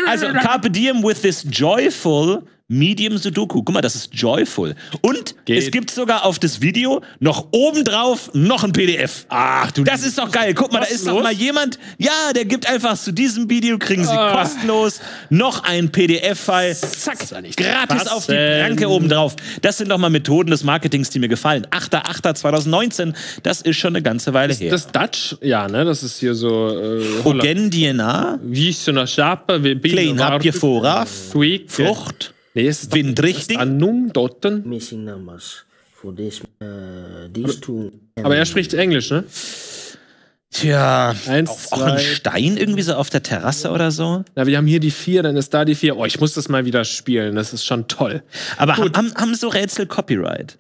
Also, Carpe Diem with this joyful Medium Sudoku. Guck mal, das ist joyful. Und es gibt sogar auf das Video noch obendrauf noch ein PDF. Ach du. Das ist doch geil. Guck mal, da ist doch mal jemand, ja, der gibt einfach zu diesem Video, kriegen sie kostenlos noch ein PDF-File. Zack, gratis auf die Ranke obendrauf. Das sind doch mal Methoden des Marketings, die mir gefallen. 8.8.2019, das ist schon eine ganze Weile her. Das Dutch, ja, ne, das ist hier so. Ogendiena. Wie ist so eine Schape? Klein habt ihr Vorrat. Frucht. Nee, es ist richtig. Aber er spricht Englisch, ne? Tja, auch ein Stein irgendwie so auf der Terrasse oder so. Ja, wir haben hier die 4, dann ist da die 4. Oh, ich muss das mal wieder spielen, das ist schon toll. Aber haben so Rätsel Copyright?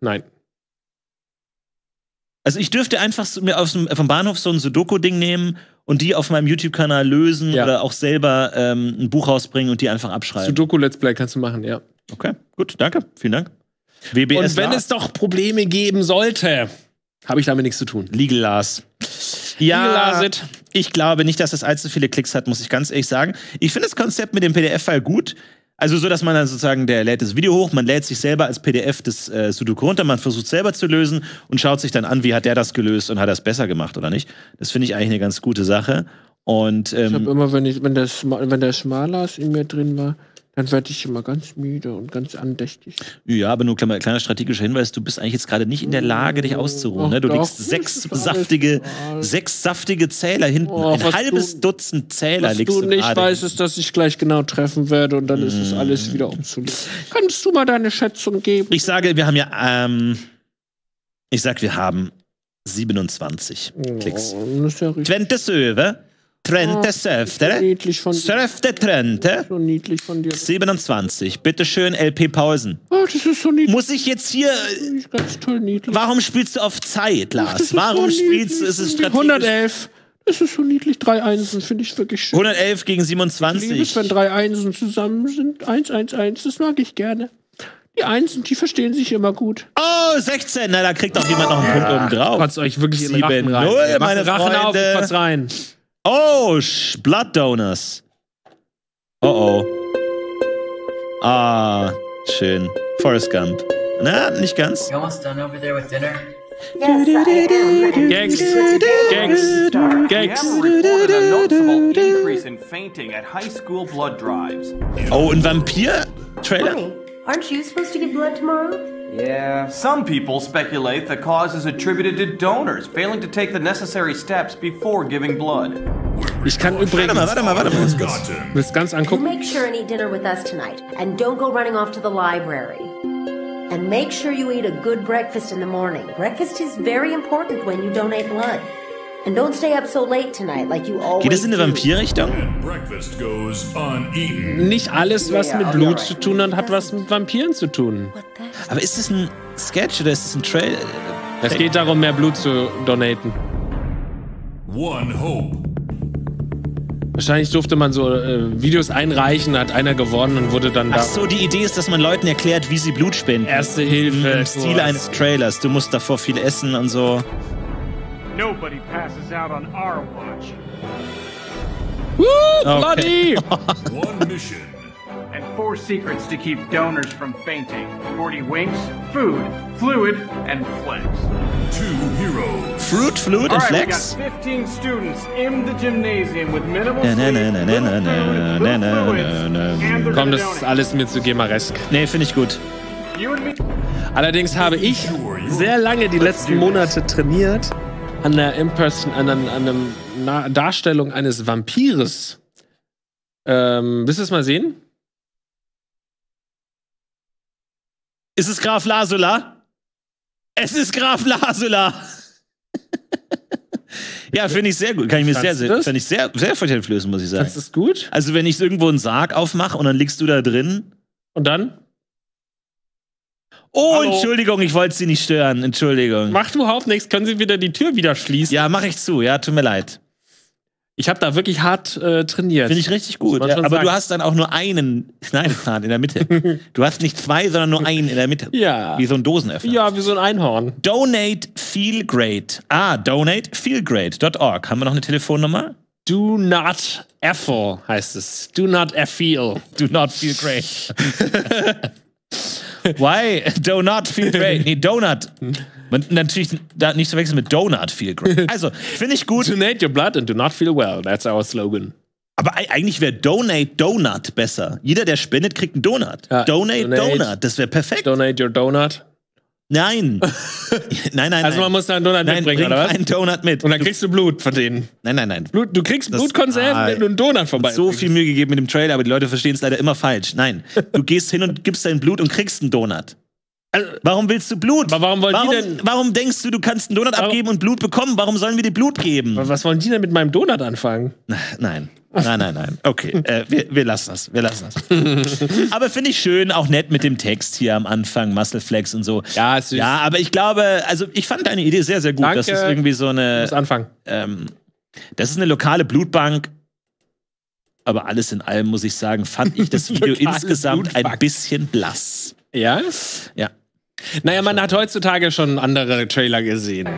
Nein. Also ich dürfte einfach mir vom Bahnhof so ein Sudoku-Ding nehmen und die auf meinem YouTube-Kanal lösen oder auch selber ein Buch rausbringen und die einfach abschreiben. Sudoku-Let's Play kannst du machen, ja. Okay, gut, danke, vielen Dank. WBS und wenn es doch Probleme geben sollte, habe ich damit nichts zu tun. Legal Lars. Ja, ich glaube nicht, dass das allzu viele Klicks hat, muss ich ganz ehrlich sagen. Ich finde das Konzept mit dem PDF-File gut. Also so, dass man dann sozusagen, der lädt das Video hoch, man lädt sich selber als PDF das Sudoku runter, man versucht selber zu lösen und schaut sich dann an, wie hat der das gelöst und hat er es besser gemacht oder nicht. Das finde ich eigentlich eine ganz gute Sache. Und, ich habe immer, wenn der Schmalers in mir drin war, dann werde ich immer ganz müde und ganz andächtig. Ja, aber nur kleiner strategischer Hinweis, du bist eigentlich jetzt gerade nicht in der Lage, dich auszuruhen. Ne? Du legst 6 saftige Zähler hinten. Oh, ein halbes Dutzend Zähler legst du gerade. Was du nicht weißt, ist, dass ich gleich genau treffen werde und dann ist es alles wieder obsolet. Kannst du mal deine Schätzung geben? Ich sage, wir haben ja, ich sag, wir haben 27 Klicks. Das ist ja richtig. 27. Trente Surfte. Surfte Trente. So niedlich von dir. 27. Bitteschön, LP Pausen. Oh, das ist so niedlich. Muss ich jetzt hier. Das ist ganz toll niedlich. Warum spielst du auf Zeit, Lars? Oh, warum spielst du? Es ist strategisch. 111. Das ist so niedlich. 3 Einsen finde ich wirklich schön. 111 gegen 27. Ich liebe es, wenn 3 Einsen zusammen sind. 1, 1, 1. Das mag ich gerne. Die Einsen, die verstehen sich immer gut. Oh, 16. Na, da kriegt doch jemand noch einen Punkt oben drauf. Kotzt euch wirklich 7-0, meine Rachen auf, kotzt rein. Oh, Blood Donors. Oh, oh. Ah, schön. Forrest Gump. Na, nicht ganz. You almost done over there with dinner? Yes, Gex. Gex. Gex. Oh, ein Vampir-Trailer? Aren't you supposed to give blood tomorrow? Yeah. Some people speculate the cause is attributed to donors failing to take the necessary steps before giving blood. Ich kann übrigens. Warte mal. Willst du ganz angucken? Make sure and eat dinner with us tonight, and don't go running off to the library. And make sure you eat a good breakfast in the morning. Breakfast is very important when you donate blood. And don't stay up so late tonight, like you always. Geht es in eine Vampirrichtung? Nicht alles, was mit Blut zu tun hat, hat was mit Vampiren zu tun. Aber ist das ein Sketch oder ist das ein Trail? Es geht darum, mehr Blut zu donaten. One Hope. Wahrscheinlich durfte man so Videos einreichen, hat einer gewonnen und wurde dann da. Ach so, die Idee ist, dass man Leuten erklärt, wie sie Blut spenden. Erste Hilfe. Im Stil eines Trailers. Du musst davor viel essen und so. Nobody passes out on our watch. Woo! Okay. Bloody! 1 mission. And 4 secrets to keep donors from fainting. 40 winks, food, fluid, and flex. 2 heroes. Fruit, fluid, and flex? All right, we got 15 students in the gymnasium with minimal sleep, little fluids. Komm, das ist alles mir zu gemaresk. Nee, finde ich gut. Allerdings habe ich sehr lange die letzten Monate trainiert an der Darstellung eines Vampires. Willst du es mal sehen? Ist es Graf Lasula? Es ist Graf Lasula! Ja, finde ich sehr gut. Kann ich mir sehr furchteinflößend, muss ich sagen. Fandest du es gut? Also, wenn ich irgendwo einen Sarg aufmache und dann liegst du da drin. Und dann? Oh, hallo. Entschuldigung, ich wollte Sie nicht stören. Entschuldigung. Macht überhaupt nichts. Können Sie wieder die Tür wieder schließen? Ja, mach ich zu. Ja, tut mir leid. Ich habe da wirklich hart trainiert. Finde ich richtig gut. Ja, aber du hast dann auch nur einen Schneideplan in der Mitte. Du hast nicht 2, sondern nur einen in der Mitte. Ja. Wie so ein Dosenöffner. Ja, wie so ein Einhorn. Donate Feel Great. Ah, donatefeelgreat.org. Haben wir noch eine Telefonnummer? Do not effel, heißt es. Do not effeel. Do not feel great. Why? Do not feel great. Nee, Donut. Man, natürlich nicht zu wechseln mit Donut feel great. Also, finde ich gut. Donate your blood and do not feel well. That's our slogan. Aber eigentlich wäre Donate Donut besser. Jeder, der spendet, kriegt einen Donut. Ja, donate Donut. Das wäre perfekt. Donate your Donut. Nein. Nein. Also man muss da einen Donut mitbringen, oder was? Einen Donut mit. Und dann kriegst du Blut von denen. Nein. Blut, du kriegst Blutkonserven, wenn du einen Donut vorbei. So viel Mühe gegeben mit dem Trailer, aber die Leute verstehen es leider immer falsch. Nein, du gehst hin und gibst dein Blut und kriegst einen Donut. Also, warum willst du Blut? Aber warum wollen die denn? Warum denkst du, du kannst einen Donut abgeben und Blut bekommen? Warum sollen wir dir Blut geben? Was wollen die denn mit meinem Donut anfangen? Nein. Okay, wir lassen das. Aber finde ich schön, auch nett mit dem Text hier am Anfang, Muscleflex und so. Ja, süß. Ja, aber ich glaube, also ich fand deine Idee sehr, sehr gut. Danke. Das ist irgendwie so eine. Muss anfangen. Das ist eine lokale Blutbank. Aber alles in allem muss ich sagen, fand ich das Video insgesamt ein bisschen blass. Ja? Ja. Naja, man hat heutzutage schon andere Trailer gesehen.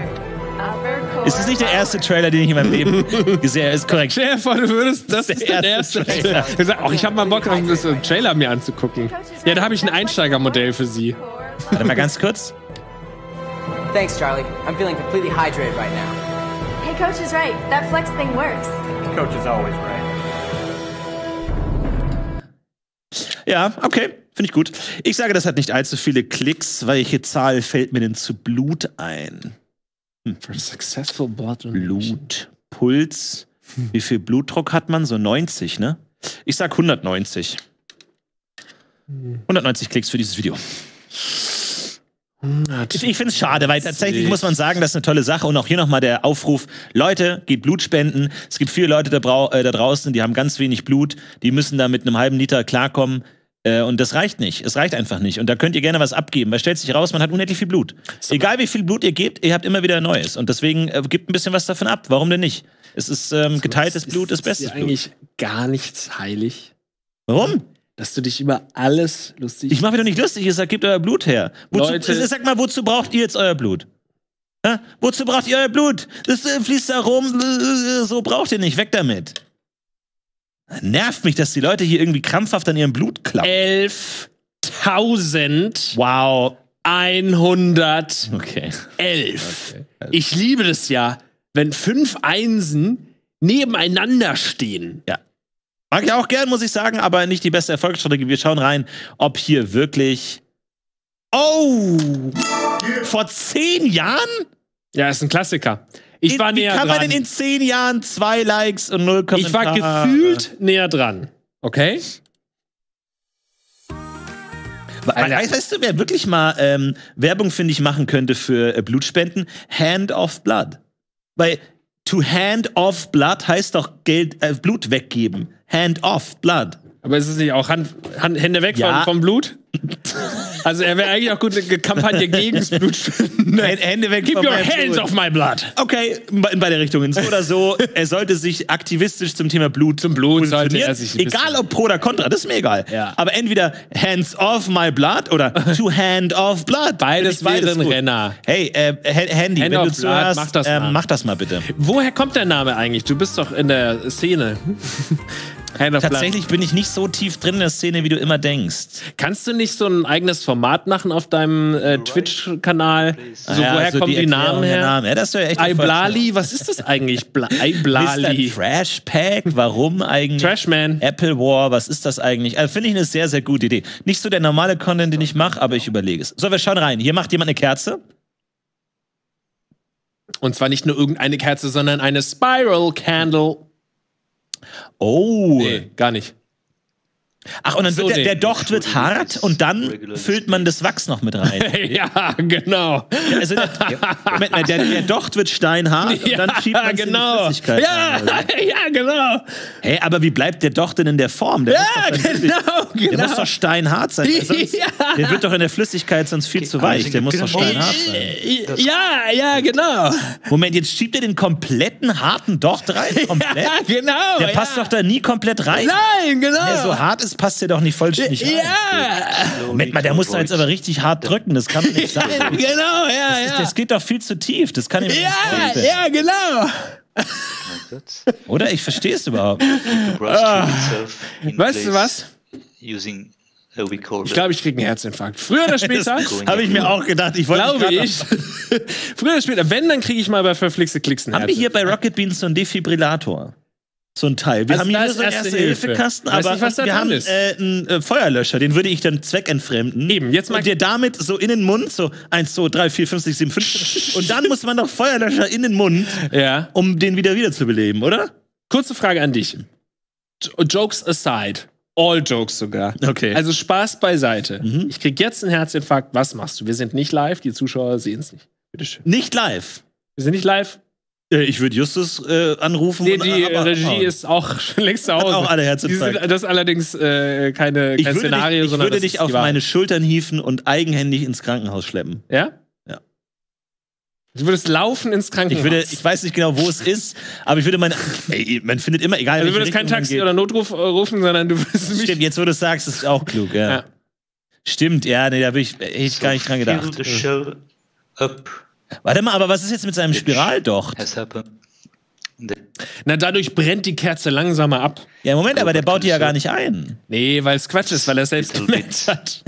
Es ist nicht der erste Trailer, den ich in meinem Leben gesehen habe, ist korrekt. Stell dir vor, du würdest, das ist der erste Trailer. Ich habe mal Bock, einen Trailer mir anzugucken. Ja, da habe ich ein Einsteigermodell für Sie. Warte mal ganz kurz. Thanks, Charlie. I'm feeling completely hydrated right now. Hey, Coach is right. That flex thing works. Coach is always right. Ja, okay. Finde ich gut. Ich sage, das hat nicht allzu viele Klicks. Welche Zahl fällt mir denn zu Blut ein? For successful blood Blut. Puls. Wie viel Blutdruck hat man? So 90, ne? Ich sag 190. 190 Klicks für dieses Video. Ich finde es schade, weil tatsächlich muss man sagen, das ist eine tolle Sache. Und auch hier nochmal der Aufruf, Leute, geht Blut spenden. Es gibt viele Leute da draußen, die haben ganz wenig Blut. Die müssen da mit einem halben Liter klarkommen. Und das reicht nicht. Es reicht einfach nicht. Und da könnt ihr gerne was abgeben. Weil stellt sich raus, man hat unendlich viel Blut. Egal wie viel Blut ihr gebt, ihr habt immer wieder Neues. Und deswegen gebt ein bisschen was davon ab. Warum denn nicht? Es ist geteiltes Blut ist bestes Blut. Ist dir eigentlich gar nichts heilig? Warum? Dass du dich über alles lustig... Ich mache mich doch nicht lustig. Ich sage, gebt euer Blut her. Wozu, Leute, sag mal, wozu braucht ihr jetzt euer Blut? Ha? Wozu braucht ihr euer Blut? Das fließt da rum. So braucht ihr nicht. Weg damit. Nervt mich, dass die Leute hier irgendwie krampfhaft an ihrem Blut klappen. 11.000. Wow. 111. Okay. Ich liebe das ja, wenn 5 Einsen nebeneinander stehen. Ja. Mag ich auch gern, muss ich sagen, aber nicht die beste Erfolgsstrategie. Wir schauen rein, ob hier wirklich. Oh! Vor 10 Jahren? Ja, ist ein Klassiker. Ich war näher dran. Wie kann man denn in 10 Jahren 2 Likes und 0 Kommentare? Ich war gefühlt näher dran. Okay? Weißt du, wer wirklich mal Werbung, finde ich, machen könnte für Blutspenden? Hand of Blood. Weil to hand off blood heißt doch Blut weggeben. Hand off blood. Aber ist es nicht auch Hände weg vom Blut? Also er wäre eigentlich auch gut eine Kampagne gegen das Blutspenden. Hände weg. Keep your hands off my blood. Okay, in beide Richtungen. So oder so, er sollte sich aktivistisch zum Thema Blut sollte er sich egal ob pro oder contra, das ist mir egal. Ja. Aber entweder hands off my blood oder to hand off blood. Beides wäre ein Renner. Hey, Handy, hand wenn du zuhörst, mach das mal bitte. Woher kommt der Name eigentlich? Du bist doch in der Szene. Tatsächlich bin ich nicht so tief drin in der Szene, wie du immer denkst. Kannst du nicht so ein eigenes Format machen auf deinem Twitch-Kanal? So, woher kommt die Namen her? Ja, das wäre echt Iblali, was ist das eigentlich? Iblali. Trash Pack, warum eigentlich? Trashman. Apple War, was ist das eigentlich? Also, finde ich eine sehr, sehr gute Idee. Nicht so der normale Content, den ich mache, aber ich überlege es. So, wir schauen rein. Hier macht jemand eine Kerze. Und zwar nicht nur irgendeine Kerze, sondern eine Spiral Candle. Oh. Nee, gar nicht. Ach, und dann wird der Docht wird hart und dann füllt man das Wachs noch mit rein. Ja, genau. Ja, also der Docht wird steinhart und dann schiebt man die Flüssigkeit rein, also. Ja, genau. Hey, aber wie bleibt der Docht denn in der Form? Der Der muss doch steinhart sein. Sonst, der wird doch in der Flüssigkeit sonst viel zu weich. Der muss doch steinhart sein. Ja, genau. Moment, jetzt schiebt er den kompletten harten Docht rein? Komplett? Ja, genau. Der passt doch da nie komplett rein. Nein, genau. Der so hart ist, passt dir doch nicht vollständig rein. Ja! Moment mal, der muss da jetzt aber richtig hart drücken, das kann nicht sein. Genau, ja, das geht doch viel zu tief, das kann ich nicht. Ja, genau! Oder? Ich verstehe es überhaupt. Weißt du was? Using ich glaube, ich kriege einen Herzinfarkt. Früher oder später habe ich mir auch gedacht, ich wollte glaube ich. Früher oder später, wenn, dann kriege ich mal bei Verflixxte Klixx einen Herzinfarkt. Haben wir hier bei Rocket Beans so einen Defibrillator? So ein Teil. Wir also haben hier so einen Erste-Hilfe-Kasten, aber nicht, was wir haben einen Feuerlöscher, den würde ich dann zweckentfremden. Eben, jetzt mal dir damit so in den Mund, so 1, 2, 3, 4, 5, 6, 7, 5. Und dann muss man noch Feuerlöscher in den Mund, ja, um den wieder zu beleben, oder? Kurze Frage an dich. Jokes aside. All Jokes sogar. Okay. Also Spaß beiseite. Mhm. Ich krieg jetzt einen Herzinfarkt. Was machst du? Wir sind nicht live. Die Zuschauer sehen es nicht. Bitteschön. Nicht live? Wir sind nicht live. Ich würde Justus anrufen. Nee, die Regie ist auch schon längst zu Hause. Auch alle Herzinfarkt. Das ist allerdings kein Szenario, sondern. Ich würde dich auf meine Schultern hieven und eigenhändig ins Krankenhaus schleppen. Ja? Ja. Du würdest laufen ins Krankenhaus? Ich weiß nicht genau, wo es ist, aber ich würde meine. Ey, man findet immer, egal. Also du würdest kein Taxi oder Notruf rufen, sondern du würdest mich. Stimmt, jetzt wo du es sagst, ist auch klug, ja. Ja. Stimmt, ja, nee, da bin ich echt gar nicht dran gedacht. Warte mal, aber was ist jetzt mit seinem Spiraldocht? Na, dadurch brennt die Kerze langsamer ab. Ja, Moment, aber der baut die ja gar nicht ein. Nee, weil es Quatsch ist, weil er selbst gemerkt hat.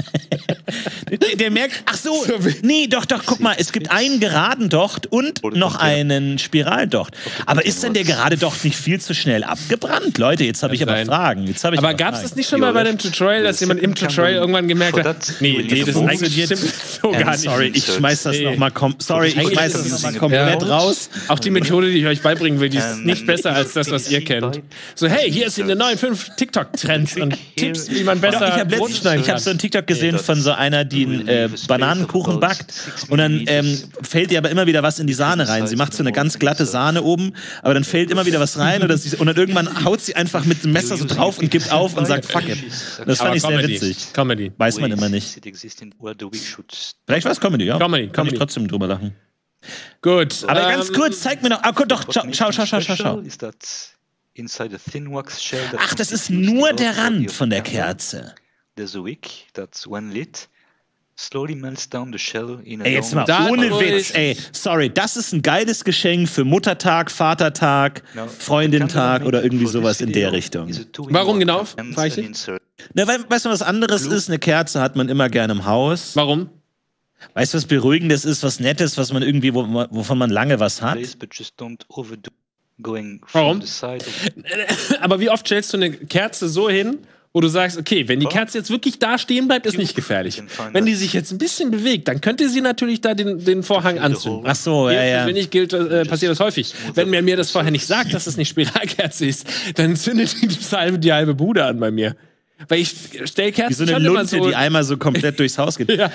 Der merkt, ach so, nee, doch, guck mal, es gibt einen geraden Docht und noch einen Spiraldocht. Aber ist denn der gerade Docht nicht viel zu schnell abgebrannt? Leute, jetzt habe ich aber Fragen. Aber gab es das nicht schon mal bei dem Tutorial, dass jemand im Tutorial irgendwann gemerkt hat, nee, das funktioniert so gar nicht. Sorry, ich schmeiß das nochmal komplett raus. Auch die Methode, die ich euch beibringen will, die ist nicht besser als das, was ihr kennt. So, hey, hier ist in den neuen 5 TikTok-Trends und Tipps, wie man besser Brot schneiden kann. Ich habe so einen TikTok gesehen von so einer, die einen Bananenkuchen backt und dann fällt ihr aber immer wieder was in die Sahne rein. Sie macht so eine ganz glatte Sahne oben, aber dann fällt immer wieder was rein und dann irgendwann haut sie einfach mit dem Messer so drauf und gibt auf und sagt fuck it. Das fand ich sehr witzig. Comedy. Weiß man immer nicht. Vielleicht war es Comedy, ja? Comedy. Kann ich trotzdem drüber lachen. Gut. Aber ganz kurz, zeig mir noch. Ah, doch, schau. Ach, das ist nur der Rand von der Kerze. Ey, jetzt mal, ohne Witz, ey, sorry, das ist ein geiles Geschenk für Muttertag, Vatertag, Freundintag oder irgendwie sowas in der Richtung. Warum genau? Na, weil, weißt du, was anderes ist? Eine Kerze hat man immer gerne im Haus. Warum? Weißt du, was Beruhigendes ist, was Nettes, was man irgendwie, wovon man lange was hat? Warum? Aber wie oft stellst du eine Kerze so hin, wo du sagst, okay, wenn die Kerze jetzt wirklich da stehen bleibt, ist nicht gefährlich. Wenn die sich jetzt ein bisschen bewegt, dann könnte sie natürlich da den Vorhang anzünden. Ach so, ja, ja. Wenn nicht gilt, passiert das häufig. Wenn man mir das vorher nicht sagt, dass es eine Spiralkerze ist, dann zündet die halbe Bude an bei mir. Weil ich stelle Kerzen wie so eine Lunte, so die einmal so komplett durchs Haus geht. Ja.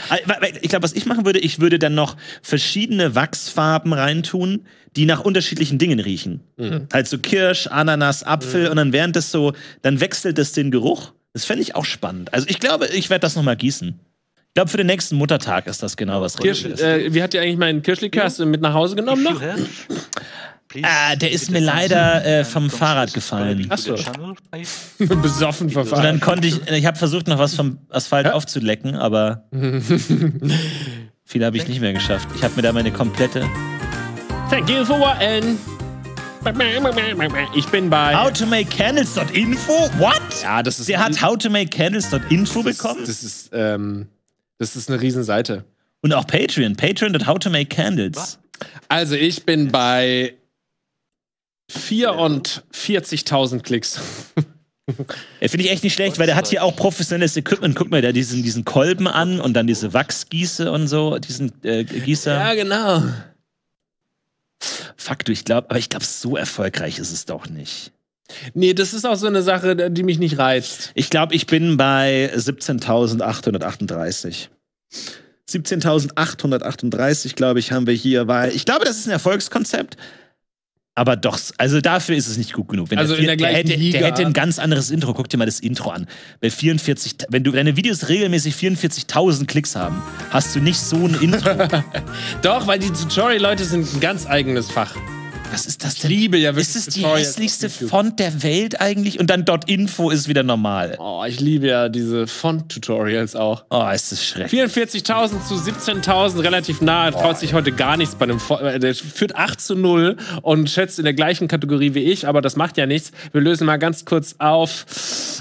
Ich glaube, was ich machen würde, ich würde dann noch verschiedene Wachsfarben reintun, die nach unterschiedlichen Dingen riechen. Mhm. Halt so Kirsch, Ananas, Apfel und dann während das so, dann wechselt das den Geruch. Das fände ich auch spannend. Also ich glaube, ich werde das nochmal gießen. Ich glaube, für den nächsten Muttertag ist das genau was richtig ist. Wie hat ihr eigentlich meinen Kirschlikör mit nach Hause genommen noch? Ah, der ist mir leider vom Fahrrad gefallen. Achso. Besoffen vom Fahrrad. Und dann konnte ich habe versucht, noch was vom Asphalt aufzulecken, aber viel habe ich nicht mehr geschafft. Ich habe mir da meine komplette. Thank you for watching. Ich bin bei howtomakecandles.info. What? Ja, das ist. Der hat howtomakecandles.info bekommen. Das ist eine Riesenseite. Und auch Patreon. Patreon.howtomakecandles. Also ich bin bei 44.000 Klicks. Finde ich echt nicht schlecht, weil der hat hier auch professionelles Equipment. Guck mal, der hat diesen Kolben an und dann diese Wachsgieße und so, diesen Gießer. Ja, genau. Fuck, ich glaube, so erfolgreich ist es doch nicht. Nee, das ist auch so eine Sache, die mich nicht reizt. Ich glaube, ich bin bei 17.838. 17.838, glaube ich, haben wir hier, weil ich glaube, das ist ein Erfolgskonzept. Aber doch, also dafür ist es nicht gut genug. Wenn also der hätte ein ganz anderes Intro. Guck dir mal das Intro an. Bei 44, wenn deine Videos regelmäßig 44.000 Klicks haben, hast du nicht so ein Intro. Doch, weil die Tutorial-Leute sind ein ganz eigenes Fach. was ist das denn? Ich liebe ja wirklich. Ist es die hässlichste Font der Welt eigentlich? Und dann .info ist wieder normal. Oh, ich liebe ja diese Font-Tutorials auch. Oh, ist das schrecklich. 44.000 zu 17.000, relativ nah. Traut sich heute gar nichts bei einem Der führt 8:0 und schätzt in der gleichen Kategorie wie ich, aber das macht ja nichts. Wir lösen mal ganz kurz auf,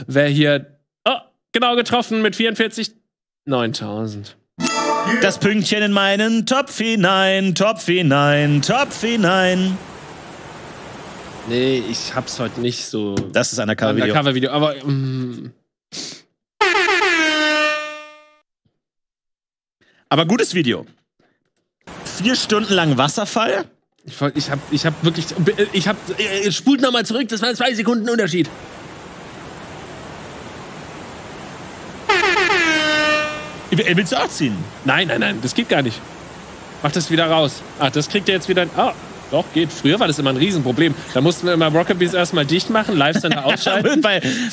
wer hier... Oh, genau getroffen mit 44.000. Das Pünktchen in meinen Topf hinein, Topf hinein, Topf hinein. Nee, ich hab's heute nicht so. Das ist ein Undercover-Video. Aber. Aber gutes Video. 4 Stunden lang Wasserfall. Ich hab wirklich. Spult nochmal zurück, das waren 2 Sekunden Unterschied. Willst du auch ziehen? Nein, nein, nein, das geht gar nicht. Mach das wieder raus. Ach, das kriegt er jetzt wieder... Ah, doch, geht. Früher war das immer ein Riesenproblem. Da mussten wir immer Rocket Beans erstmal dicht machen, Live-Center ausschalten.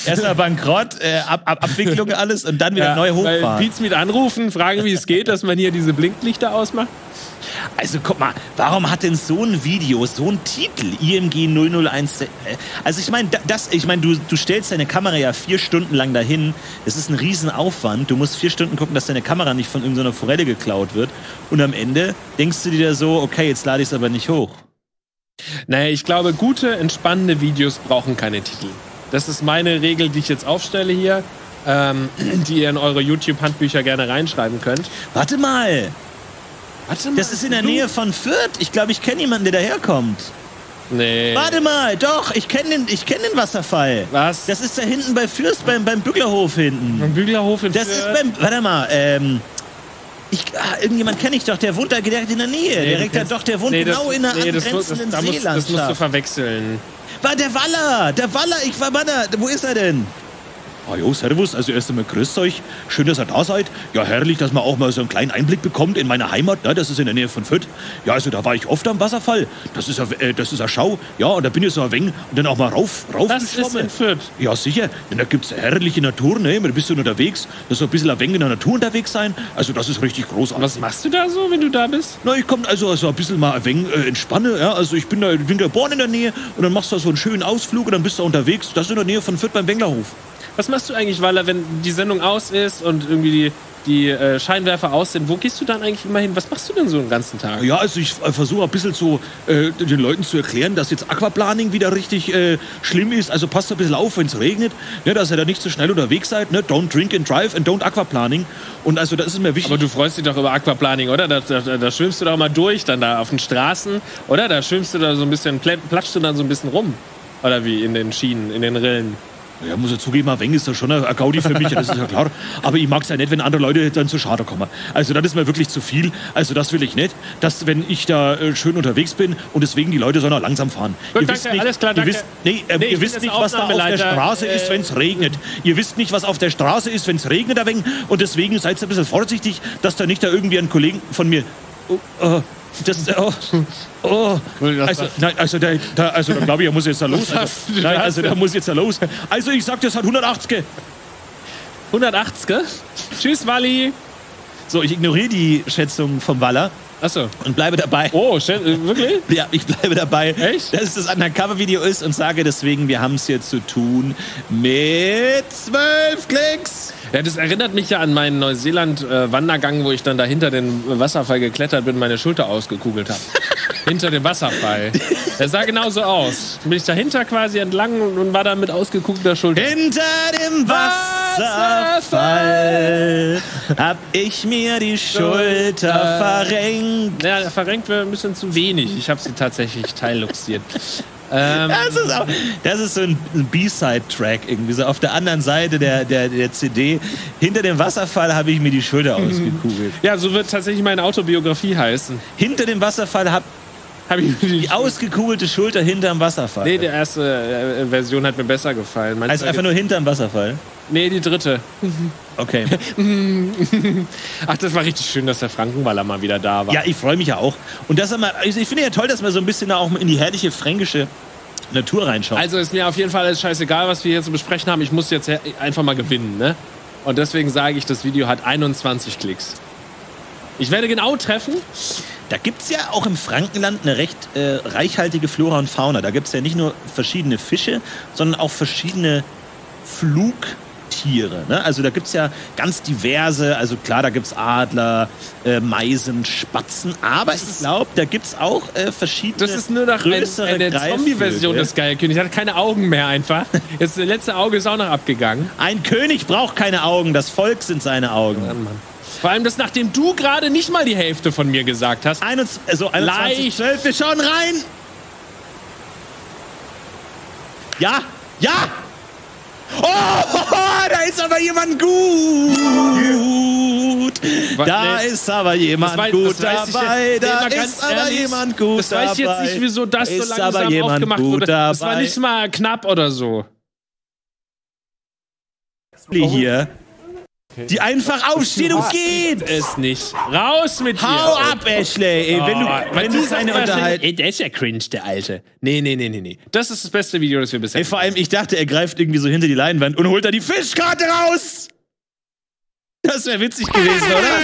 Erstmal bankrott, Abwicklung alles und dann wieder neu hochfahren. Beats mit anrufen, fragen, wie es geht, dass man hier diese Blinklichter ausmacht. Also guck mal, warum hat denn so ein Video, so ein Titel, IMG 001... Also ich meine, du stellst deine Kamera ja 4 Stunden lang dahin, das ist ein Riesenaufwand, du musst 4 Stunden gucken, dass deine Kamera nicht von irgendeiner Forelle geklaut wird und am Ende denkst du dir so, okay, jetzt lade ich es aber nicht hoch. Naja, ich glaube, gute, entspannende Videos brauchen keine Titel. Das ist meine Regel, die ich jetzt aufstelle hier, die ihr in eure YouTube-Handbücher gerne reinschreiben könnt. Warte mal! Das ist in der Nähe von Fürth. Ich glaube, ich kenne jemanden, der daherkommt. Nee. Warte mal, doch, ich kenn den Wasserfall. Was? Das ist da hinten bei Fürth, beim Büglerhof hinten. Beim Büglerhof in Fürth? Das ist beim, warte mal, irgendjemand kenne ich doch, der wohnt da direkt in der Nähe. Nee, der wohnt genau in der angrenzenden Seelandschaft. Das musst du verwechseln. War der Waller, ich war Banner. Wo ist er denn? Ah jo, servus, also erst einmal grüßt euch. Schön, dass ihr da seid. Ja, herrlich, dass man auch mal so einen kleinen Einblick bekommt in meine Heimat. Ne? Das ist in der Nähe von Fürth. Ja, also da war ich oft am Wasserfall. Das ist eine Schau. Ja, und da bin ich so ein wenig und dann auch mal rauf. Das ist in Fürth. Ja, sicher. Denn da gibt es herrliche Natur. Ne? Man bist du unterwegs. Da soll ein bisschen ein wenig in der Natur unterwegs sein. Also das ist richtig großartig. Was machst du da so, wenn du da bist? Na, ich komme also ein bisschen mal ein wenig entspanne. Ja? Also ich bin da in Winterborn in der Nähe. Und dann machst du da so einen schönen Ausflug und dann bist du unterwegs. Das ist in der Nähe von Fürth beim Büglerhof. Was machst du eigentlich, Waller, wenn die Sendung aus ist und irgendwie die Scheinwerfer aus sind? Wo gehst du dann eigentlich immer hin? Was machst du denn so den ganzen Tag? Ja, also ich versuche ein bisschen so den Leuten zu erklären, dass jetzt Aquaplaning wieder richtig schlimm ist. Also passt ein bisschen auf, wenn es regnet, ne, dass ihr da nicht so schnell unterwegs seid. Ne? Don't drink and drive and don't Aquaplaning. Und also das ist mir wichtig. Aber du freust dich doch über Aquaplaning, oder? Da schwimmst du doch mal durch, dann da auf den Straßen, oder? Da schwimmst du da so ein bisschen, platschst du dann so ein bisschen rum. Oder wie, in den Schienen, in den Rillen. Ja, muss ja zugeben, ein wenig ist das schon ein Gaudi für mich, das ist ja klar. Aber ich mag es ja nicht, wenn andere Leute dann zu schade kommen. Also das ist mir wirklich zu viel. Also das will ich nicht, dass wenn ich da schön unterwegs bin und deswegen die Leute sollen auch langsam fahren. Gut, ihr danke, wisst nicht, alles klar, danke. Ihr wisst nicht, was da auf der Straße ist, wenn es regnet. Ihr wisst nicht, was auf der Straße ist, wenn es regnet ein wenig. Und deswegen seid ein bisschen vorsichtig, dass da nicht da irgendwie ein Kollegen von mir... da glaube ich, er muss jetzt da los. Da muss jetzt da los. Also ich sag, das hat 180. 180? Tschüss, Walli. So, ich ignoriere die Schätzung vom Waller. Achso. Und bleibe dabei. Oh, wirklich? Ja, ich bleibe dabei. Echt? Dass es das Undercover-Video ist und sage deswegen, wir haben es hier zu tun mit 12 Klicks. Ja, das erinnert mich ja an meinen Neuseeland-Wandergang, wo ich dann da hinter den Wasserfall geklettert bin und meine Schulter ausgekugelt habe. Hinter dem Wasserfall. Der sah genauso aus. Bin ich dahinter quasi entlang und war dann mit ausgekugelter Schulter. Hinter dem Wasserfall hab ich mir die Schulter verrenkt. Ja, verrenkt wäre ein bisschen zu wenig. Ich habe sie tatsächlich teilluxiert. Das ist so ein B-Side-Track irgendwie, so auf der anderen Seite der CD. Hinter dem Wasserfall habe ich mir die Schulter ausgekugelt. Ja, so wird tatsächlich meine Autobiografie heißen. Hinter dem Wasserfall habe ich mir die ausgekugelte Schulter hinterm Wasserfall. Nee, die erste Version hat mir besser gefallen. Meinst also einfach nur hinterm Wasserfall? Nee, die dritte. Okay. Ach, das war richtig schön, dass der Frankenwaller mal wieder da war. Ja, ich freue mich ja auch. Und das immer, ich finde ja toll, dass man so ein bisschen auch in die herrliche fränkische Natur reinschaut. Also ist mir auf jeden Fall alles scheißegal, was wir hier zu besprechen haben. Ich muss jetzt einfach mal gewinnen, ne? Und deswegen sage ich, das Video hat 21 Klicks. Ich werde genau treffen. Da gibt es ja auch im Frankenland eine recht reichhaltige Flora und Fauna. Da gibt es ja nicht nur verschiedene Fische, sondern auch verschiedene Flugtiere. Ne? Also da gibt es ja ganz diverse, also klar, da gibt es Adler, Meisen, Spatzen, aber ich glaube, da gibt es auch verschiedene größere. Das ist nur noch eine Zombie-Version des Geierkönigs. Er hat keine Augen mehr einfach. Das letzte Auge ist auch noch abgegangen. Ein König braucht keine Augen, das Volk sind seine Augen. Ja, Mann. Vor allem das, nachdem du gerade nicht mal die Hälfte von mir gesagt hast. 21, 12, wir schauen rein. Ja, ja. Oh, da ist aber jemand gut. Da ist aber jemand gut dabei. Da ist aber jemand gut dabei. Das weiß ich jetzt nicht, wieso das so langsam aufgemacht wurde. Das war nicht mal knapp oder so. Hier. Die einfach aufsteht und geht! Es nicht. Raus mit dir! Hau ab, Ashley! Ey, wenn du keine Unterhaltung... Ey, der ist ja cringe, der Alte. Nee. Das ist das beste Video, das wir bisher... Ey, vor allem, ich dachte, er greift irgendwie so hinter die Leinwand und holt da die Fischkarte raus! Das wäre witzig gewesen, oder?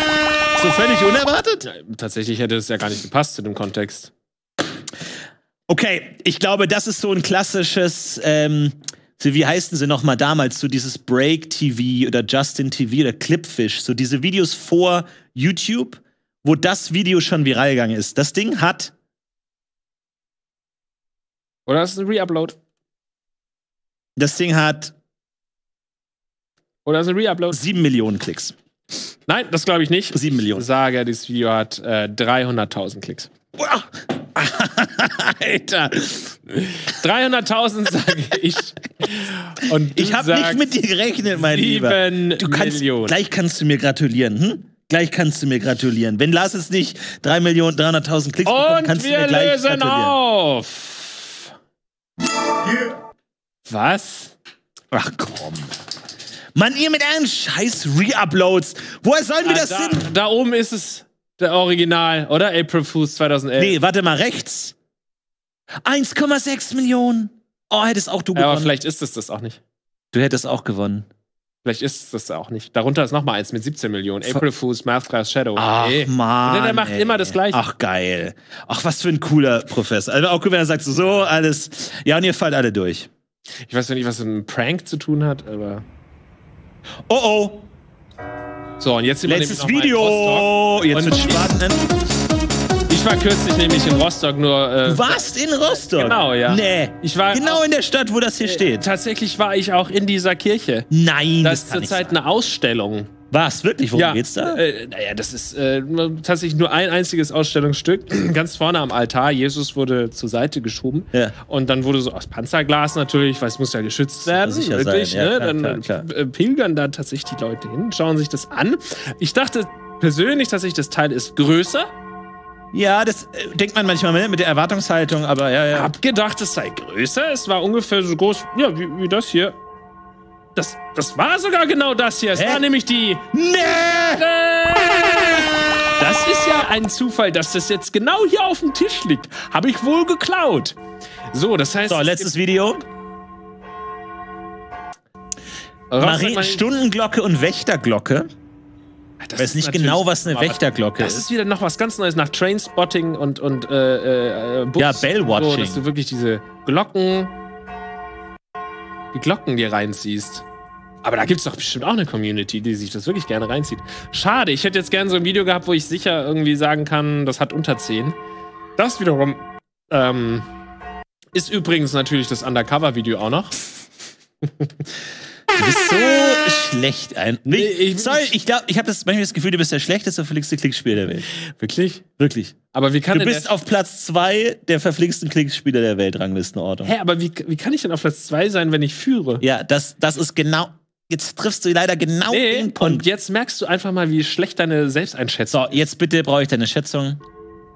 So völlig unerwartet? Ja, tatsächlich hätte es ja gar nicht gepasst zu dem Kontext. Okay, ich glaube, das ist so ein klassisches... wie heißen sie nochmal damals, so dieses Break-TV oder Justin-TV oder Clipfish, so diese Videos vor YouTube, wo das Video schon viral gegangen ist. Das Ding hat... Oder ist es ein Reupload? Das Ding hat... Oder ist es ein Reupload? 7 Millionen Klicks. Nein, das glaube ich nicht. 7 Millionen. Ich sage, dieses Video hat 300.000 Klicks. Alter. 300.000 sage ich. Und ich habe nicht mit dir gerechnet, mein Lieber. 7 Millionen. Gleich kannst du mir gratulieren. Hm? Gleich kannst du mir gratulieren. Wenn Lars es nicht 3.300.000 Klicks bekommt, kannst du mir gleich gratulieren. Und wir lösen auf. Was? Ach komm. Mann, ihr mit einem Scheiß Reuploads. Woher sollen wir das denn? Da oben ist es. Der Original, oder? April Fools 2011. Nee, warte mal, rechts. 1,6 Millionen. Oh, hättest auch du gewonnen. Aber vielleicht ist es das auch nicht. Du hättest auch gewonnen. Vielleicht ist es das auch nicht. Darunter ist nochmal eins mit 17 Millionen. April Fools, Math Class Shadow. Ach, Mann. Der macht immer das Gleiche. Ach, geil. Ach, was für ein cooler Professor. Also auch cool, wenn er sagt, so alles. Ja, und ihr fallt alle durch. Ich weiß ja nicht, was mit einem Prank zu tun hat, aber... Oh, oh. So, und jetzt letztes Video! Jetzt wird spannend. Ich war kürzlich nämlich in Rostock, nur... du warst in Rostock? Genau, ja. Nee, ich war genau in der Stadt, wo das hier steht. Tatsächlich war ich auch in dieser Kirche. Nein, das ist zurzeit eine Ausstellung. Was? Wirklich? Worum geht's da? Naja, das ist tatsächlich nur ein einziges Ausstellungsstück. Ganz vorne am Altar. Jesus wurde zur Seite geschoben. Ja. Und dann wurde so aus Panzerglas natürlich, weil es muss ja geschützt werden. Sicher wirklich, sein. Ja, ne? Dann pilgern da tatsächlich die Leute hin, schauen sich das an. Ich dachte persönlich, dass das Teil ist größer. Ja, das denkt man manchmal mit der Erwartungshaltung, aber ja. Hab gedacht, es sei größer. Es war ungefähr so groß, ja, wie das hier. Das war sogar genau das hier. Es war nämlich die... Nee! Das ist ja ein Zufall, dass das jetzt genau hier auf dem Tisch liegt. Habe ich wohl geklaut. So, das heißt... So, letztes Video. Marienstundenglocke und Wächterglocke. Ich weiß nicht genau, was eine Wächterglocke ist. Das ist wieder noch was ganz Neues nach Trainspotting und Bus. Ja, Bellwatching. So, dass du wirklich diese Glocken... Die Glocken dir reinziehst. Aber da gibt es doch bestimmt auch eine Community, die sich das wirklich gerne reinzieht. Schade, ich hätte jetzt gerne so ein Video gehabt, wo ich sicher irgendwie sagen kann, das hat unter 10. Das wiederum ist übrigens natürlich das Undercover-Video auch noch. Du bist so schlecht. Sorry, ich glaube, ich habe manchmal das Gefühl, du bist der schlechteste Verflixxte Klixx-Spieler der Welt. Wirklich? Wirklich. Aber wie kann du bist auf Platz 2 der verflixten Klixx-Spieler der Weltranglistenordnung. Hä, aber wie kann ich denn auf Platz 2 sein, wenn ich führe? Ja, das ist genau... Jetzt triffst du leider genau den Punkt. Und jetzt merkst du einfach mal, wie schlecht deine Selbsteinschätzung ist. So, jetzt bitte brauche ich deine Schätzung.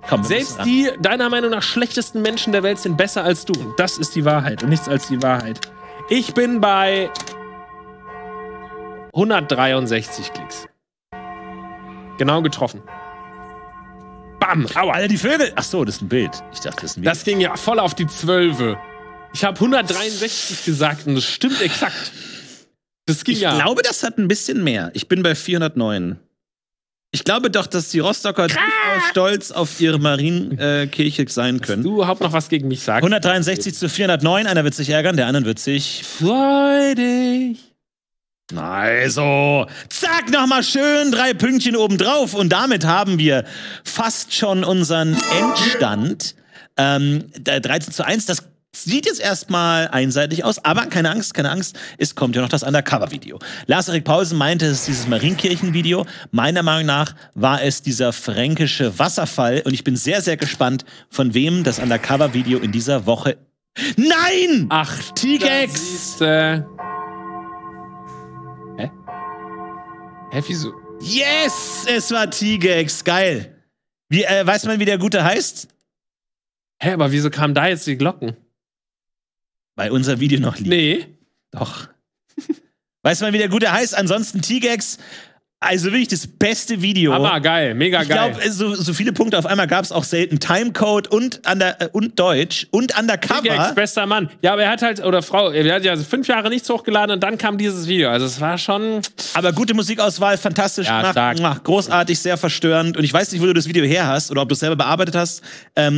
Komm, selbst die deiner Meinung nach schlechtesten Menschen der Welt sind besser als du. Und das ist die Wahrheit und nichts als die Wahrheit. Ich bin bei... 163 Klicks. Genau getroffen. Bam! Aua! Alter, die Vögel! Achso, das ist ein Bild. Ich dachte, das ist ein Bild. Das ging ja voll auf die 12. Ich habe 163 gesagt und das stimmt exakt. Das ging ja. Ich glaube, das hat ein bisschen mehr. Ich bin bei 409. Ich glaube doch, dass die Rostocker durchaus stolz auf ihre Marienkirche sein können. Dass du überhaupt noch was gegen mich sagst. 163:409. Einer wird sich ärgern, der andere wird sich freudig. Na so, zack, nochmal schön 3 Pünktchen obendrauf. Und damit haben wir fast schon unseren Endstand. 13:1. Das sieht jetzt erstmal einseitig aus, aber keine Angst, es kommt ja noch das Undercover-Video. Lars-Erik Paulsen meinte, es ist dieses Marienkirchen-Video. Meiner Meinung nach war es dieser fränkische Wasserfall. Und ich bin sehr, sehr gespannt, von wem das Undercover-Video in dieser Woche... Nein! Ach, T-Gex! Hä, wieso? Yes! Es war T-Gex, geil! Wie, weiß man, wie der Gute heißt? Hä, aber wieso kamen da jetzt die Glocken? Weil unser Video noch liegt. Nee. Doch. Weiß man, wie der Gute heißt? Ansonsten T-Gex, also wirklich das beste Video. Aber geil, mega geil. Ich glaube, so viele Punkte auf einmal gab es auch selten. Timecode und Deutsch und Undercover. T-Gex, bester Mann. Ja, aber er hat halt, oder Frau, er hat ja 5 Jahre nichts hochgeladen und dann kam dieses Video. Also es war schon... Aber gute Musikauswahl, fantastisch gemacht. Ja, großartig, sehr verstörend. Und ich weiß nicht, wo du das Video her hast oder ob du es selber bearbeitet hast.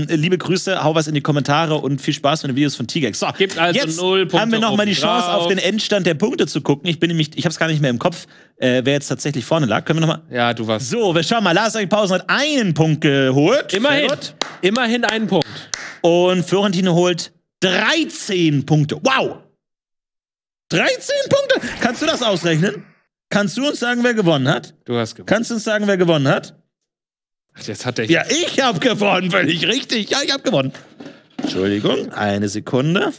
Liebe Grüße, hau was in die Kommentare und viel Spaß mit den Videos von T-Gex. So, gibt also jetzt 0 Punkte haben wir nochmal die Chance, auf den Endstand der Punkte zu gucken. Ich bin nämlich, ich hab's gar nicht mehr im Kopf, wer jetzt tatsächlich vorne lag. Können wir nochmal? Ja, du warst. So, wir schauen mal. Lars-Erik Paulsen hat 1 Punkt geholt. Immerhin. Immerhin 1 Punkt. Und Florentin holt 13 Punkte. Wow! 13 Punkte? Kannst du das ausrechnen? Kannst du uns sagen, wer gewonnen hat? Du hast gewonnen. Kannst du uns sagen, wer gewonnen hat? Ach, jetzt hat der... Ja, ich hab gewonnen, völlig richtig. Ja, ich hab gewonnen. Entschuldigung, eine Sekunde.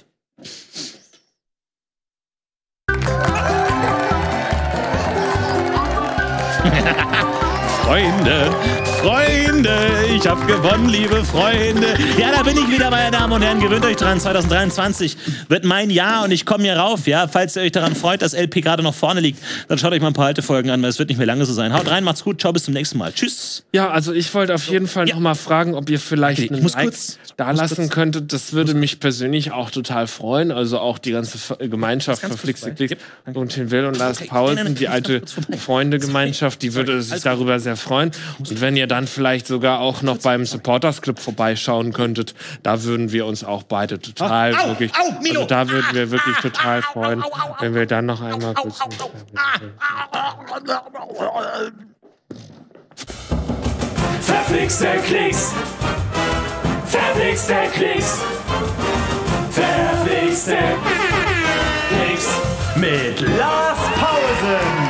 Freunde, ich hab gewonnen, liebe Freunde. Ja, da bin ich wieder, meine Damen und Herren. Gewöhnt euch dran, 2023 wird mein Jahr und ich komme hier rauf. Ja, falls ihr euch daran freut, dass LP gerade noch vorne liegt, dann schaut euch mal ein paar alte Folgen an, weil es wird nicht mehr lange so sein. Haut rein, macht's gut, ciao, bis zum nächsten Mal. Tschüss. Ja, also ich wollte auf jeden Fall nochmal fragen, ob ihr vielleicht einen Like da lassen könntet. Das würde mich persönlich auch total freuen. Also auch die ganze Gemeinschaft Verflixxte Klixx und Tim Will und Lars Paulsen, die alte Freunde-Gemeinschaft, die würde sich darüber sehr freuen. Und wenn ihr dann vielleicht sogar auch noch beim Supporters Club vorbeischauen könntet, da würden wir uns auch beide total wirklich, also da würden wir wirklich total freuen, wenn wir dann noch einmal kurz... Verflixxte Klixx! Verflixxte Klixx! Verflixxte Klixx! Mit Lars Paulsen!